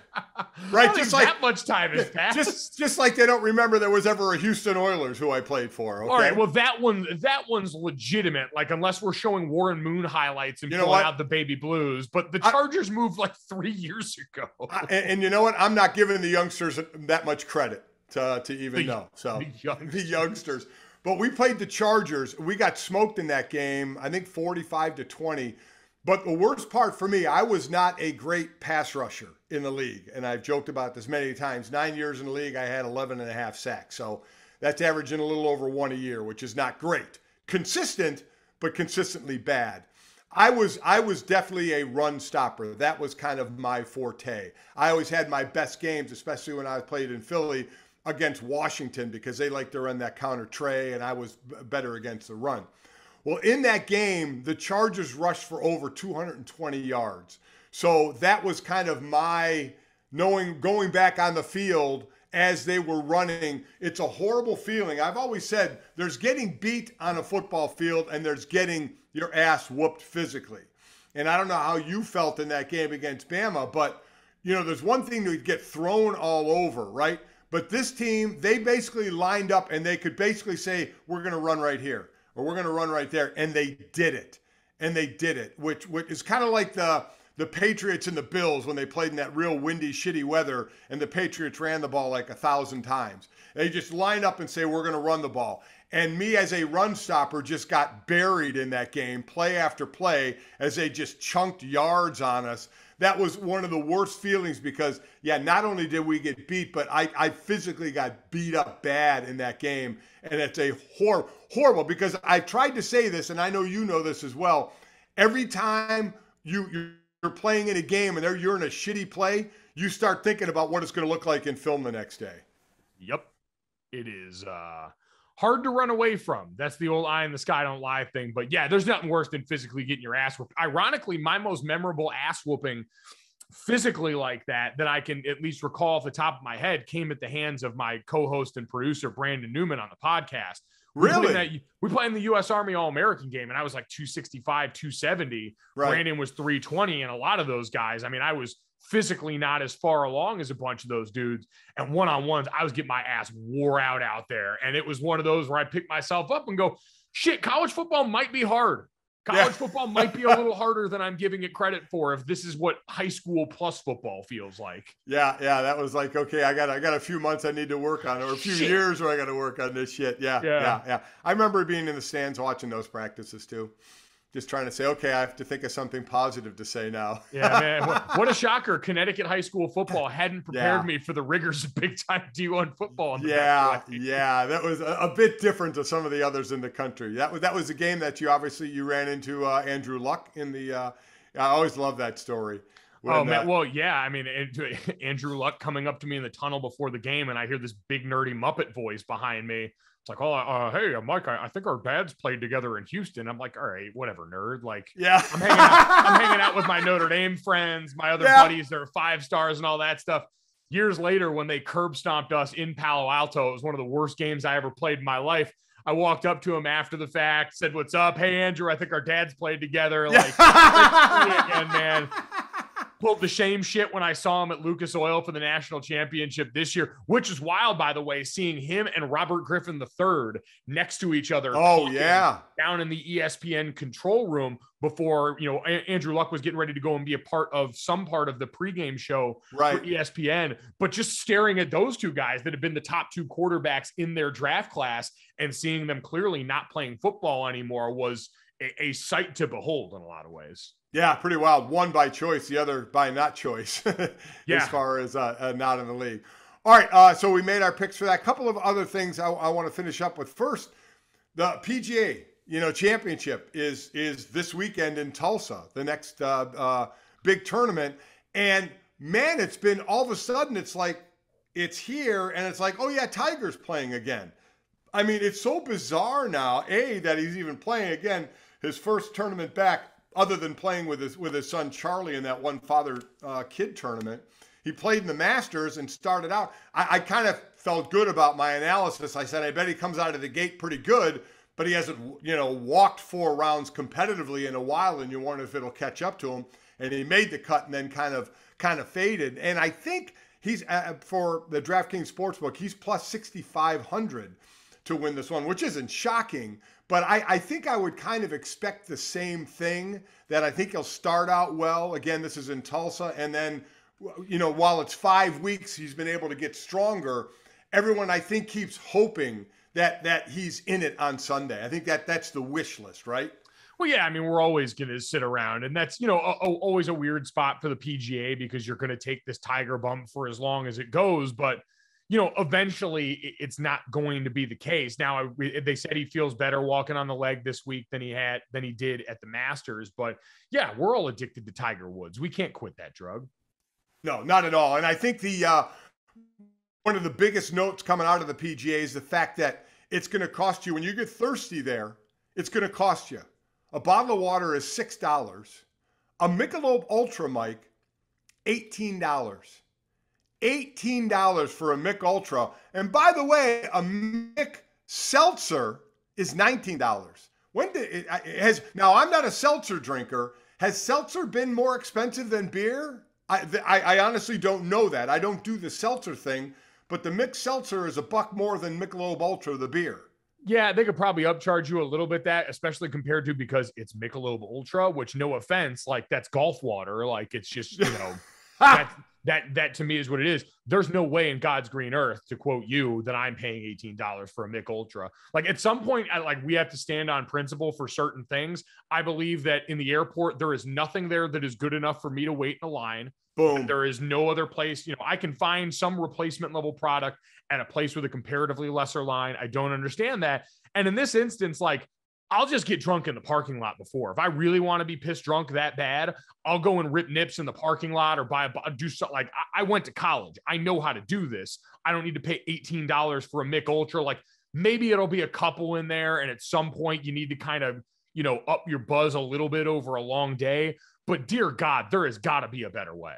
right? Just like that much time has passed. Just, just like they don't remember there was ever a Houston Oilers who I played for. Okay? All right, well that one, that one's legitimate. Like unless we're showing Warren Moon highlights and you know pulling out the baby blues, but the Chargers I, moved like three years ago. I, and, and you know what? I'm not giving the youngsters that much credit to to even the, know. So the youngsters. the youngsters, but we played the Chargers. We got smoked in that game. I think forty-five to twenty. But the worst part for me, I was not a great pass rusher in the league. And I've joked about this many times. Nine years in the league, I had eleven and a half sacks. So that's averaging a little over one a year, which is not great. Consistent, but consistently bad. I was I was definitely a run stopper. That was kind of my forte. I always had my best games, especially when I played in Philly against Washington, because they liked to run that counter tray, and I was better against the run. Well, in that game, the Chargers rushed for over two hundred twenty yards. So that was kind of my knowing, going back on the field as they were running. It's a horrible feeling. I've always said there's getting beat on a football field and there's getting your ass whooped physically. And I don't know how you felt in that game against Bama, but, you know, there's one thing to get thrown all over, right? But this team, they basically lined up and they could basically say, we're going to run right here, or we're going to run right there. And they did it. And they did it, which, which is kind of like the, the Patriots and the Bills when they played in that real windy, shitty weather, and the Patriots ran the ball like a thousand times. They just line up and say, we're going to run the ball. And me as a run stopper just got buried in that game, play after play, as they just chunked yards on us. That was one of the worst feelings because, yeah, not only did we get beat, but I, I physically got beat up bad in that game. And it's a hor- horrible, because I tried to say this, and I know you know this as well. Every time you, you're playing in a game and you're in a shitty play, you start thinking about what it's going to look like in film the next day. Yep. It is... Uh... hard to run away from. That's the old eye in the sky don't lie thing. But yeah, there's nothing worse than physically getting your ass whooped. Ironically, my most memorable ass whooping physically like that, that I can at least recall off the top of my head, came at the hands of my co-host and producer, Brandon Newman, on the podcast. Really? We played, that, we played in the U S Army All-American game, and I was like two sixty-five, two seventy. Right. Brandon was three twenty, and a lot of those guys, I mean, I was physically not as far along as a bunch of those dudes, and one-on-ones I was getting my ass wore out out there. And it was one of those where I picked myself up and go, shit, college football might be hard. College yeah. football might be a little harder than I'm giving it credit for if this is what high school plus football feels like. Yeah, yeah, that was like, okay, I got I got a few months I need to work on, or a few shit. years where I got to work on this shit. Yeah, yeah, yeah, yeah. I remember being in the stands watching those practices too. Just trying to say, okay, I have to think of something positive to say now. Yeah, man. What, what a shocker. Connecticut high school football hadn't prepared yeah. me for the rigors of big-time D one football. Yeah, yeah. That was a, a bit different to some of the others in the country. That was that was a game that you obviously you ran into uh, Andrew Luck in the uh, – I always love that story. When, oh, man. Uh, well, yeah. I mean, Andrew Luck coming up to me in the tunnel before the game, and I hear this big, nerdy Muppet voice behind me. It's like, oh, uh, hey, Mike, I, I think our dads played together in Houston. I'm like, all right, whatever, nerd. Like, yeah, I'm hanging out, I'm hanging out with my Notre Dame friends, my other yeah. buddies that are five stars and all that stuff. Years later, when they curb stomped us in Palo Alto, it was one of the worst games I ever played in my life. I walked up to him after the fact, said, what's up? Hey, Andrew, I think our dads played together. Like, yeah. again, man. Pulled the same shit when I saw him at Lucas Oil for the national championship this year, which is wild, by the way, seeing him and Robert Griffin the third next to each other. Oh, yeah. Down in the E S P N control room before, you know, a- Andrew Luck was getting ready to go and be a part of some part of the pregame show right. for E S P N. But just staring at those two guys that have been the top two quarterbacks in their draft class and seeing them clearly not playing football anymore was a, a sight to behold in a lot of ways. Yeah, pretty wild. One by choice, the other by not choice, yeah. as far as uh, uh, not in the league. All right, uh, so we made our picks for that. A couple of other things I, I want to finish up with. First, the P G A, you know, championship is is this weekend in Tulsa, the next uh, uh, big tournament. And, man, it's been all of a sudden it's like it's here and it's like, oh, yeah, Tiger's playing again. I mean, it's so bizarre now, A, that he's even playing again, his first tournament back. Other than playing with his with his son Charlie in that one father uh, kid tournament, he played in the Masters and started out. I, I kind of felt good about my analysis. I said, I bet he comes out of the gate pretty good, but he hasn't, you know, walked four rounds competitively in a while, and you wonder if it'll catch up to him. And he made the cut and then kind of kind of faded. And I think he's uh, for the DraftKings Sportsbook, he's plus sixty-five hundred to win this one, which isn't shocking. But I, I think I would kind of expect the same thing, that I think he'll start out well. Again, this is in Tulsa. And then, you know, while it's five weeks, he's been able to get stronger. Everyone, I think, keeps hoping that that he's in it on Sunday. I think that that's the wish list, right? Well, yeah, I mean, we're always going to sit around. And that's, you know, a, a, always a weird spot for the P G A because you're going to take this Tiger bump for as long as it goes. But you know, eventually it's not going to be the case. Now, they said he feels better walking on the leg this week than he had, than he did at the Masters. But yeah, we're all addicted to Tiger Woods. We can't quit that drug. No, not at all. And I think the, uh, one of the biggest notes coming out of the P G A is the fact that it's going to cost you, when you get thirsty there, it's going to cost you. A bottle of water is six dollars. A Michelob Ultra, Mike, eighteen dollars. eighteen dollars for a Mick Ultra. And by the way, a Mick Seltzer is nineteen dollars. When did it, it has, now I'm not a seltzer drinker. Has seltzer been more expensive than beer? I, I, I honestly don't know that. I don't do the seltzer thing, but the Mick Seltzer is a buck more than Michelob Ultra, the beer. Yeah, they could probably upcharge you a little bit that, especially compared to, because it's Michelob Ultra, which, no offense, like that's golf water. Like it's just, you know. That, that, that to me is what it is. There's no way in God's green earth, to quote you, that I'm paying eighteen dollars for a Mick Ultra. Like at some point, I, like we have to stand on principle for certain things. I believe that in the airport, there is nothing there that is good enough for me to wait in a line. Boom. There is no other place. You know, I can find some replacement level product at a place with a comparatively lesser line. I don't understand that. And in this instance, like, I'll just get drunk in the parking lot before. If I really want to be pissed drunk that bad, I'll go and rip nips in the parking lot or buy a do something. Like I, I went to college. I know how to do this. I don't need to pay eighteen dollars for a Mick Ultra. Like maybe it'll be a couple in there. And at some point you need to kind of, you know, up your buzz a little bit over a long day, but dear God, there has got to be a better way.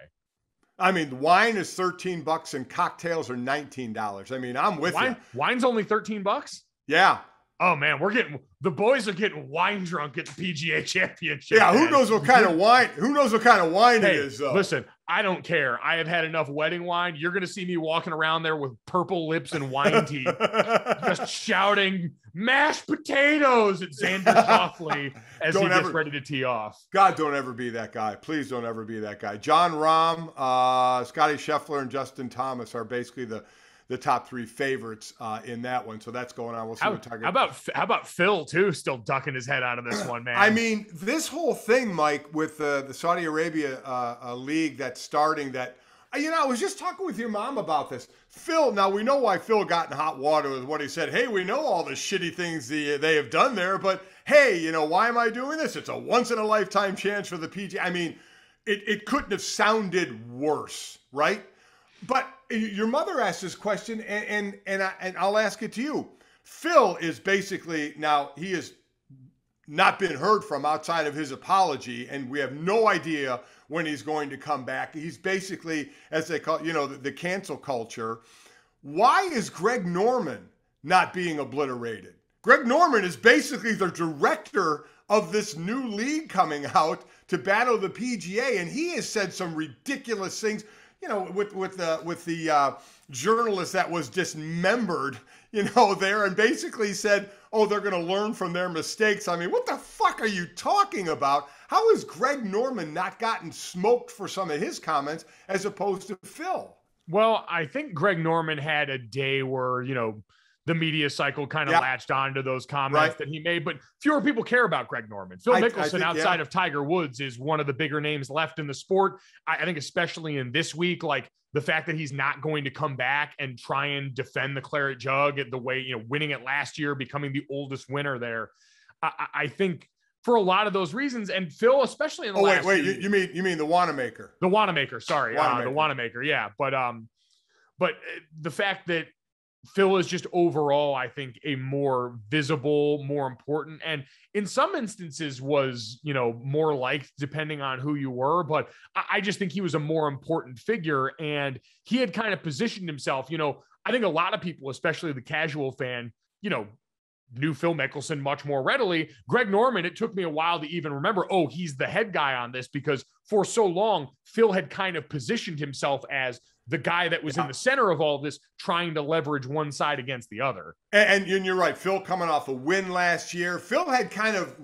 I mean, wine is thirteen bucks and cocktails are nineteen dollars. I mean, I'm with wine, you. Wine's only thirteen bucks. Yeah. Oh man, we're getting, the boys are getting wine drunk at the P G A Championship. Yeah, man. Who knows what kind of wine, who knows what kind of wine hey, it is though. Listen, I don't care. I have had enough wedding wine. You're going to see me walking around there with purple lips and wine tea, just shouting mashed potatoes at Xander Schauffele as don't he ever, gets ready to tee off. God, don't ever be that guy. Please don't ever be that guy. John Rahm, uh, Scotty Scheffler, and Justin Thomas are basically the the top three favorites uh, in that one. So that's going on. We'll see how, what target. How about, how about Phil too, still ducking his head out of this one, man. I mean, this whole thing, Mike, with uh, the Saudi Arabia uh, uh, league that's starting that, you know, I was just talking with your mom about this. Phil, now we know why Phil got in hot water with what he said. Hey, we know all the shitty things the, they have done there, but hey, you know, why am I doing this? It's a once in a lifetime chance for the P G A. I mean, it, it couldn't have sounded worse, right? But your mother asked this question, and and and, I, and I'll ask it to you. Phil is basically now he has not been heard from outside of his apology, and we have no idea when he's going to come back. He's basically, as they call, you know, the, the cancel culture. Why is Greg Norman not being obliterated? Greg Norman is basically the director of this new league coming out to battle the P G A, and he has said some ridiculous things. You know, with with the with the uh, journalist that was dismembered, you know, there and basically said, "Oh, they're going to learn from their mistakes." I mean, what the fuck are you talking about? How has Greg Norman not gotten smoked for some of his comments as opposed to Phil? Well, I think Greg Norman had a day where, you know, the media cycle kind of yeah. latched on to those comments right. that he made, but fewer people care about Greg Norman. Phil I, Mickelson I think, outside yeah. of Tiger Woods is one of the bigger names left in the sport. I, I think especially in this week, like the fact that he's not going to come back and try and defend the claret jug at the way, you know, winning it last year, becoming the oldest winner there. I, I think for a lot of those reasons, and Phil, especially in the oh, last wait, wait, year, you, you mean, you mean the Wanamaker, the Wanamaker, sorry, Wanamaker. Uh, the Wanamaker. Yeah. But, um, but the fact that Phil is just overall, I think, a more visible, more important, and in some instances was, you know, more liked depending on who you were. But I just think he was a more important figure, and he had kind of positioned himself. You know, I think a lot of people, especially the casual fan, you know, knew Phil Mickelson much more readily. Greg Norman, it took me a while to even remember, oh, he's the head guy on this, because for so long, Phil had kind of positioned himself as the guy that was yeah. in the center of all of this, trying to leverage one side against the other. And, and you're right, Phil coming off a win last year. Phil had kind of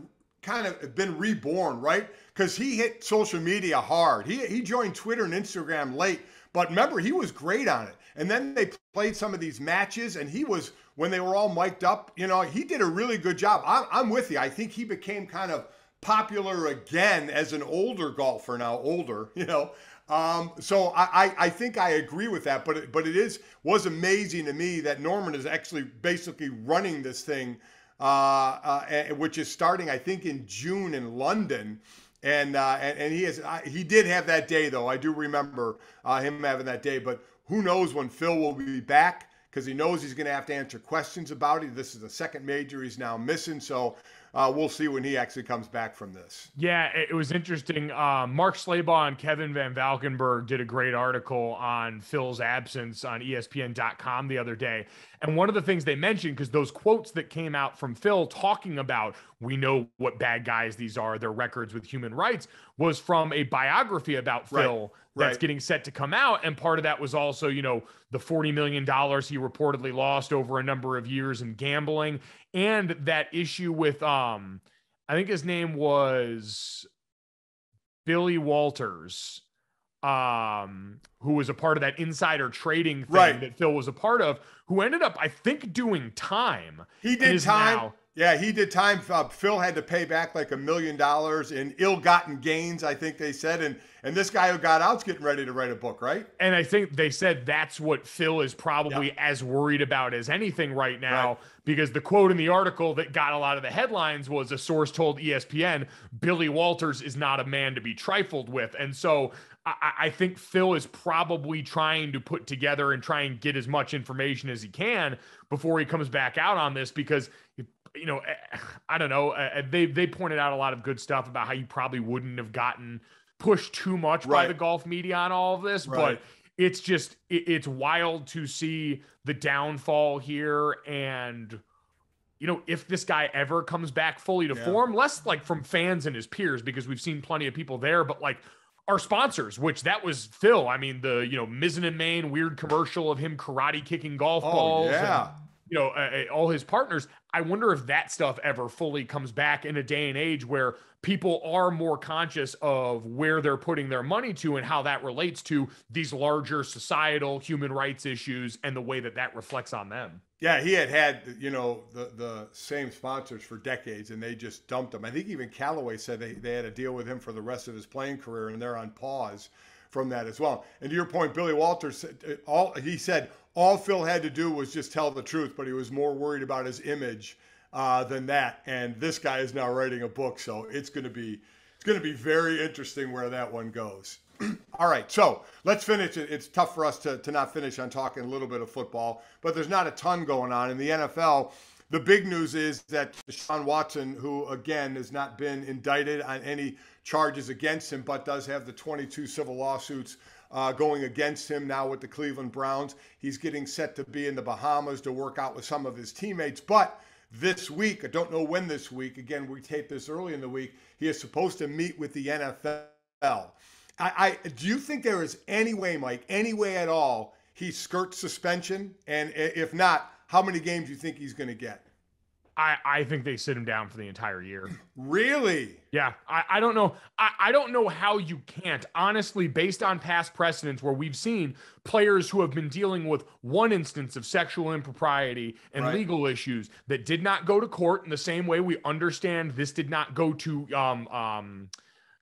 kind of been reborn, right? Because he hit social media hard. He, he joined Twitter and Instagram late, but remember, he was great on it. And then they played some of these matches, and he was, when they were all mic'd up, you know, he did a really good job. I'm, I'm with you. I think he became kind of popular again as an older golfer now, older, you know. Um, so I, I think I agree with that, but it, but it is was amazing to me that Norman is actually basically running this thing, uh, uh, which is starting, I think, in June in London, and uh, and, and he has he did have that day though. I do remember uh, him having that day, but who knows when Phil will be back, because he knows he's going to have to answer questions about it. This is the second major he's now missing, so. Uh, we'll see when he actually comes back from this. Yeah, it was interesting. Uh, Mark Schlabach and Kevin Van Valkenburg did a great article on Phil's absence on E S P N dot com the other day. And one of the things they mentioned, because those quotes that came out from Phil talking about, we know what bad guys these are, their records with human rights, was from a biography about right. Phil that's right. getting set to come out. And part of that was also, you know, the forty million dollars he reportedly lost over a number of years in gambling, and that issue with, um, I think his name was Billy Walters, um, who was a part of that insider trading thing right. that Phil was a part of, who ended up, I think, doing time. He did time. Now, yeah, he did time. Uh, Phil had to pay back like a million dollars in ill-gotten gains, I think they said. And and this guy who got out's getting ready to write a book, right? And I think they said that's what Phil is probably yeah. as worried about as anything right now, right. because the quote in the article that got a lot of the headlines was a source told E S P N, Billy Walters is not a man to be trifled with. And so I, I think Phil is probably trying to put together and try and get as much information as he can before he comes back out on this, because, you know, I don't know. They, they pointed out a lot of good stuff about how you probably wouldn't have gotten pushed too much right. by the golf media on all of this, right. but it's just, it's wild to see the downfall here. And, you know, if this guy ever comes back fully to yeah. form, less like from fans and his peers, because we've seen plenty of people there, but like, our sponsors, which that was Phil. I mean, the, you know, Mizzen and Main weird commercial of him karate kicking golf oh, balls, yeah. and, you know, uh, all his partners. I wonder if that stuff ever fully comes back in a day and age where people are more conscious of where they're putting their money to and how that relates to these larger societal human rights issues and the way that that reflects on them. Yeah, he had had, you know, the, the same sponsors for decades, and they just dumped him. I think even Callaway said they, they had a deal with him for the rest of his playing career, and they're on pause from that as well. And to your point, Billy Walters, said, all he said all Phil had to do was just tell the truth, but he was more worried about his image uh, than that. And this guy is now writing a book, so it's going to be it's going to be very interesting where that one goes. All right, so let's finish. It's tough for us to, to not finish on talking a little bit of football, but there's not a ton going on. In the N F L, the big news is that Deshaun Watson, who, again, has not been indicted on any charges against him, but does have the twenty-two civil lawsuits uh, going against him now with the Cleveland Browns. He's getting set to be in the Bahamas to work out with some of his teammates, but this week, I don't know when this week, again, we taped this early in the week, he is supposed to meet with the N F L. I, I, do you think there is any way, Mike, any way at all, he skirts suspension? And if not, how many games do you think he's going to get? I, I think they sit him down for the entire year. Really? Yeah. I, I don't know. I, I don't know how you can't. Honestly, based on past precedents where we've seen players who have been dealing with one instance of sexual impropriety and right. legal issues that did not go to court in the same way we understand this did not go to um um.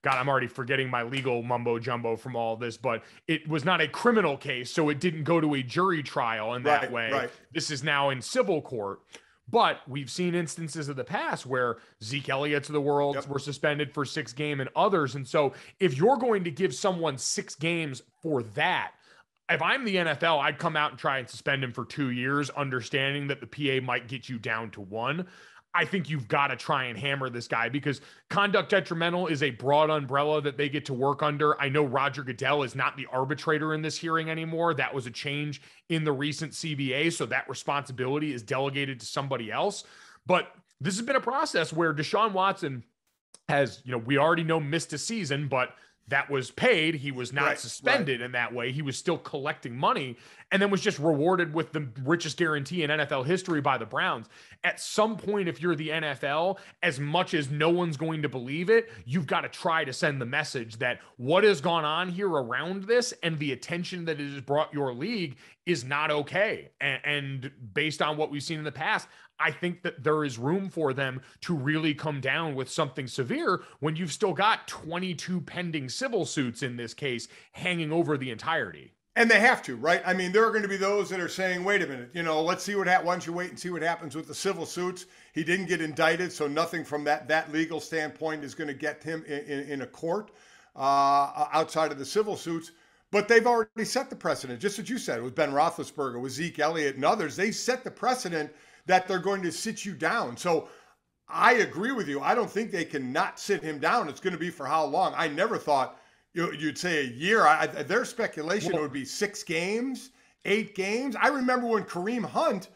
God, I'm already forgetting my legal mumbo jumbo from all this, but it was not a criminal case, so it didn't go to a jury trial in that right, way. Right. This is now in civil court. But we've seen instances of the past where Zeke Elliott's of the world yep. were suspended for six games and others. And so if you're going to give someone six games for that, if I'm the N F L, I'd come out and try and suspend him for two years, understanding that the P A might get you down to one. I think you've got to try and hammer this guy because conduct detrimental is a broad umbrella that they get to work under. I know Roger Goodell is not the arbitrator in this hearing anymore. That was a change in the recent C B A. So that responsibility is delegated to somebody else. But this has been a process where Deshaun Watson has, you know, we already know missed a season, but that was paid. He was not right, suspended right. in that way. He was still collecting money and then was just rewarded with the richest guarantee in N F L history by the Browns. At some point, if you're the N F L, as much as no one's going to believe it, you've got to try to send the message that what has gone on here around this and the attention that it has brought your league is not okay. And, and based on what we've seen in the past, I think that there is room for them to really come down with something severe when you've still got twenty-two pending civil suits in this case hanging over the entirety. And they have to, right? I mean, there are going to be those that are saying, wait a minute, you know, let's see what happens. Why don't you wait and see what happens with the civil suits? He didn't get indicted, so nothing from that, that legal standpoint is going to get him in, in, in a court uh, outside of the civil suits. But they've already set the precedent. Just as you said, with Ben Roethlisberger, with Zeke Elliott and others, they set the precedent that they're going to sit you down. So I agree with you. I don't think they can not sit him down. It's going to be for how long? I never thought you'd say a year. I, their speculation well, it would be six games, eight games. I remember when Kareem Hunt,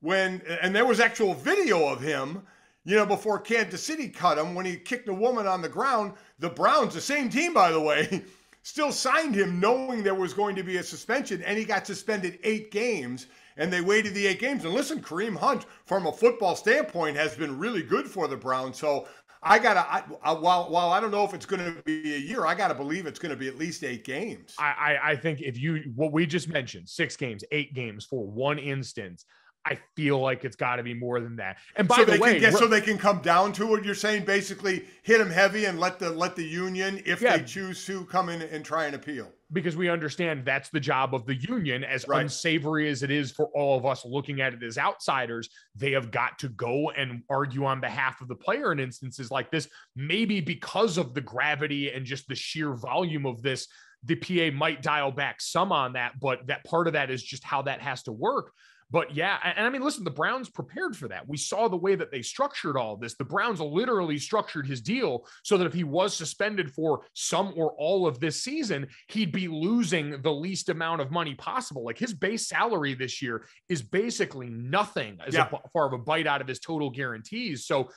when and there was actual video of him, you know, before Kansas City cut him, when he kicked a woman on the ground. The Browns, the same team, by the way, still signed him knowing there was going to be a suspension, and he got suspended eight games. And they waited the eight games. And listen, Kareem Hunt, from a football standpoint, has been really good for the Browns. So I gotta. I, I, while while I don't know if it's going to be a year, I gotta believe it's going to be at least eight games. I, I I think if you what we just mentioned, six games, eight games for one instance, I feel like it's got to be more than that. And by so the they way, can get, so they can come down to it. You're saying basically hit them heavy and let the let the union, if yeah, they choose to, come in and try and appeal. Because we understand that's the job of the union, as right. unsavory as it is for all of us looking at it as outsiders. They have got to go and argue on behalf of the player in instances like this. Maybe because of the gravity and just the sheer volume of this, the P A might dial back some on that, but that part of that is just how that has to work. But yeah, and I mean, listen, the Browns prepared for that. We saw the way that they structured all this. The Browns literally structured his deal so that if he was suspended for some or all of this season, he'd be losing the least amount of money possible. Like his base salary this year is basically nothing as yeah. a, far of a bite out of his total guarantees. So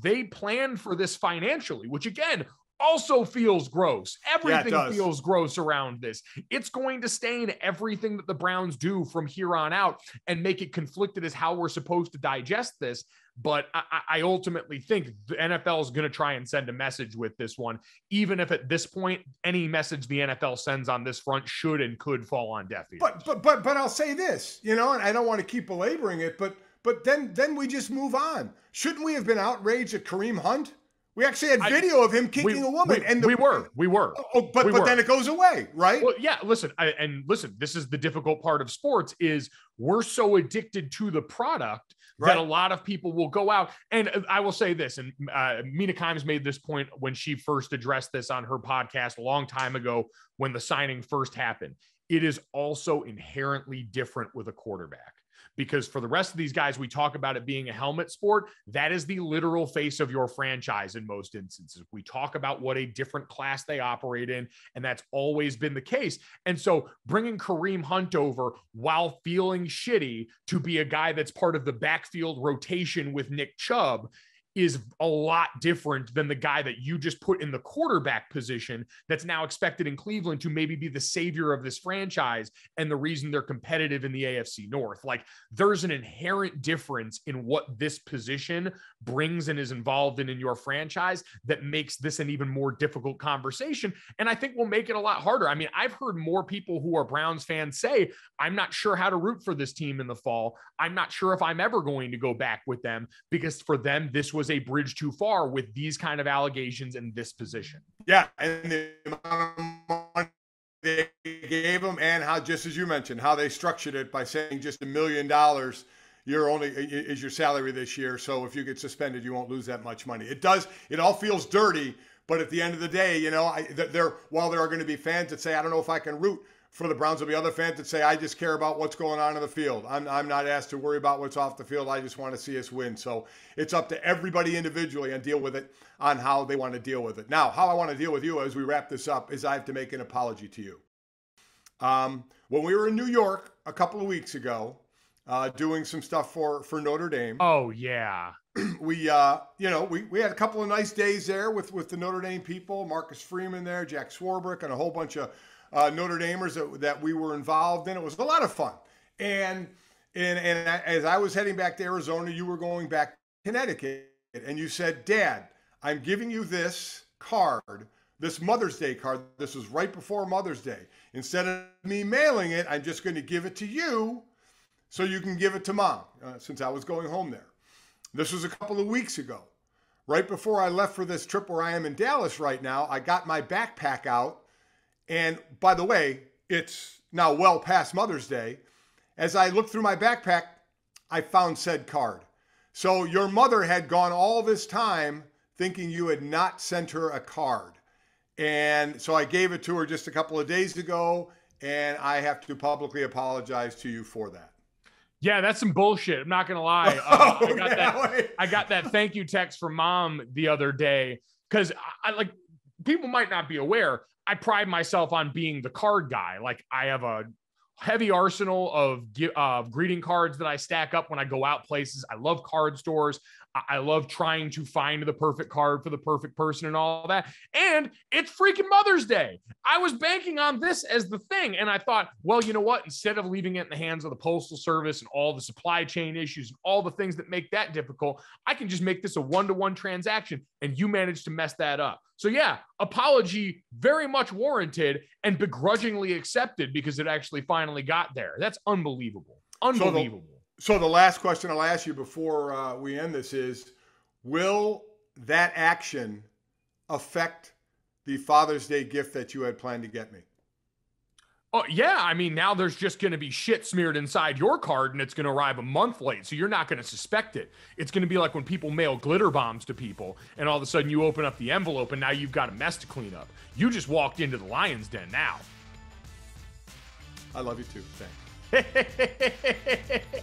they planned for this financially, which again, also feels gross. Everything yeah, feels gross around this. It's going to stain everything that the Browns do from here on out and make it conflicted as how we're supposed to digest this. But I, I ultimately think the N F L is going to try and send a message with this one, even if at this point, any message the N F L sends on this front should and could fall on deaf ears. But, but, but, but I'll say this, you know, and I don't want to keep belaboring it, but, but then, then we just move on. Shouldn't we have been outraged at Kareem Hunt? We actually had video I, of him kicking we, a woman. We, and the, we were, we were. Oh, but, we but were. Then it goes away, right? Well, yeah, listen, I, and listen, this is the difficult part of sports is we're so addicted to the product right. that a lot of people will go out. And I will say this, and uh, Mina Kimes made this point when she first addressed this on her podcast a long time ago when the signing first happened. It is also inherently different with a quarterback. Because for the rest of these guys, we talk about it being a helmet sport. That is the literal face of your franchise in most instances. We talk about what a different class they operate in, and that's always been the case. And so bringing Kareem Hunt over while feeling shitty to be a guy that's part of the backfield rotation with Nick Chubb is a lot different than the guy that you just put in the quarterback position that's now expected in Cleveland to maybe be the savior of this franchise and the reason they're competitive in the A F C North. Like there's an inherent difference in what this position brings and is involved in in your franchise that makes this an even more difficult conversation. And I think will make it a lot harder. I mean, I've heard more people who are Browns fans say, I'm not sure how to root for this team in the fall. I'm not sure if I'm ever going to go back with them because for them, this was a bridge too far with these kind of allegations in this position. Yeah, and the amount of money they gave them and how, just as you mentioned, how they structured it by saying just a million dollars you're only is your salary this year, so if you get suspended, you won't lose that much money. It does, it all feels dirty, but at the end of the day, you know, I, there, while there are going to be fans that say, I don't know if I can root for the Browns, there'll be other fans that say, I just care about what's going on in the field. I'm, I'm not asked to worry about what's off the field. I just want to see us win. So it's up to everybody individually and deal with it on how they want to deal with it. Now, how I want to deal with you as we wrap this up is I have to make an apology to you. Um, when we were in New York a couple of weeks ago uh, doing some stuff for, for Notre Dame. Oh, yeah. We, uh, you know, we, we had a couple of nice days there with, with the Notre Dame people, Marcus Freeman there, Jack Swarbrick, and a whole bunch of Uh, Notre Damers that, that we were involved in. It was a lot of fun. And, and, and I, as I was heading back to Arizona, you were going back to Connecticut and you said, Dad, I'm giving you this card, this Mother's Day card. This was right before Mother's Day. Instead of me mailing it, I'm just going to give it to you so you can give it to Mom, uh, since I was going home there. This was a couple of weeks ago. Right before I left for this trip where I am in Dallas right now, I got my backpack out. And by the way, it's now well past Mother's Day. As I looked through my backpack, I found said card. So your mother had gone all this time thinking you had not sent her a card. And so I gave it to her just a couple of days ago, and I have to publicly apologize to you for that. Yeah, that's some bullshit. I'm not going to lie. Uh, oh, I, got yeah, that, I got that thank you text from Mom the other day because I, I like people might not be aware. I pride myself on being the card guy. Like I have a heavy arsenal of, of greeting cards that I stack up when I go out places. I love card stores. I love trying to find the perfect card for the perfect person and all that. And it's freaking Mother's Day. I was banking on this as the thing. And I thought, well, you know what? Instead of leaving it in the hands of the Postal Service and all the supply chain issues and all the things that make that difficult, I can just make this a one-to-one transaction. And you managed to mess that up. So yeah, apology very much warranted and begrudgingly accepted because it actually finally got there. That's unbelievable. Unbelievable. So the- So the last question I'll ask you before uh, we end this is, will that action affect the Father's Day gift that you had planned to get me? Oh, yeah. I mean, now there's just going to be shit smeared inside your card and it's going to arrive a month late. So you're not going to suspect it. It's going to be like when people mail glitter bombs to people and all of a sudden you open up the envelope and now you've got a mess to clean up. You just walked into the lion's den now. I love you too. Thanks. Hehehehe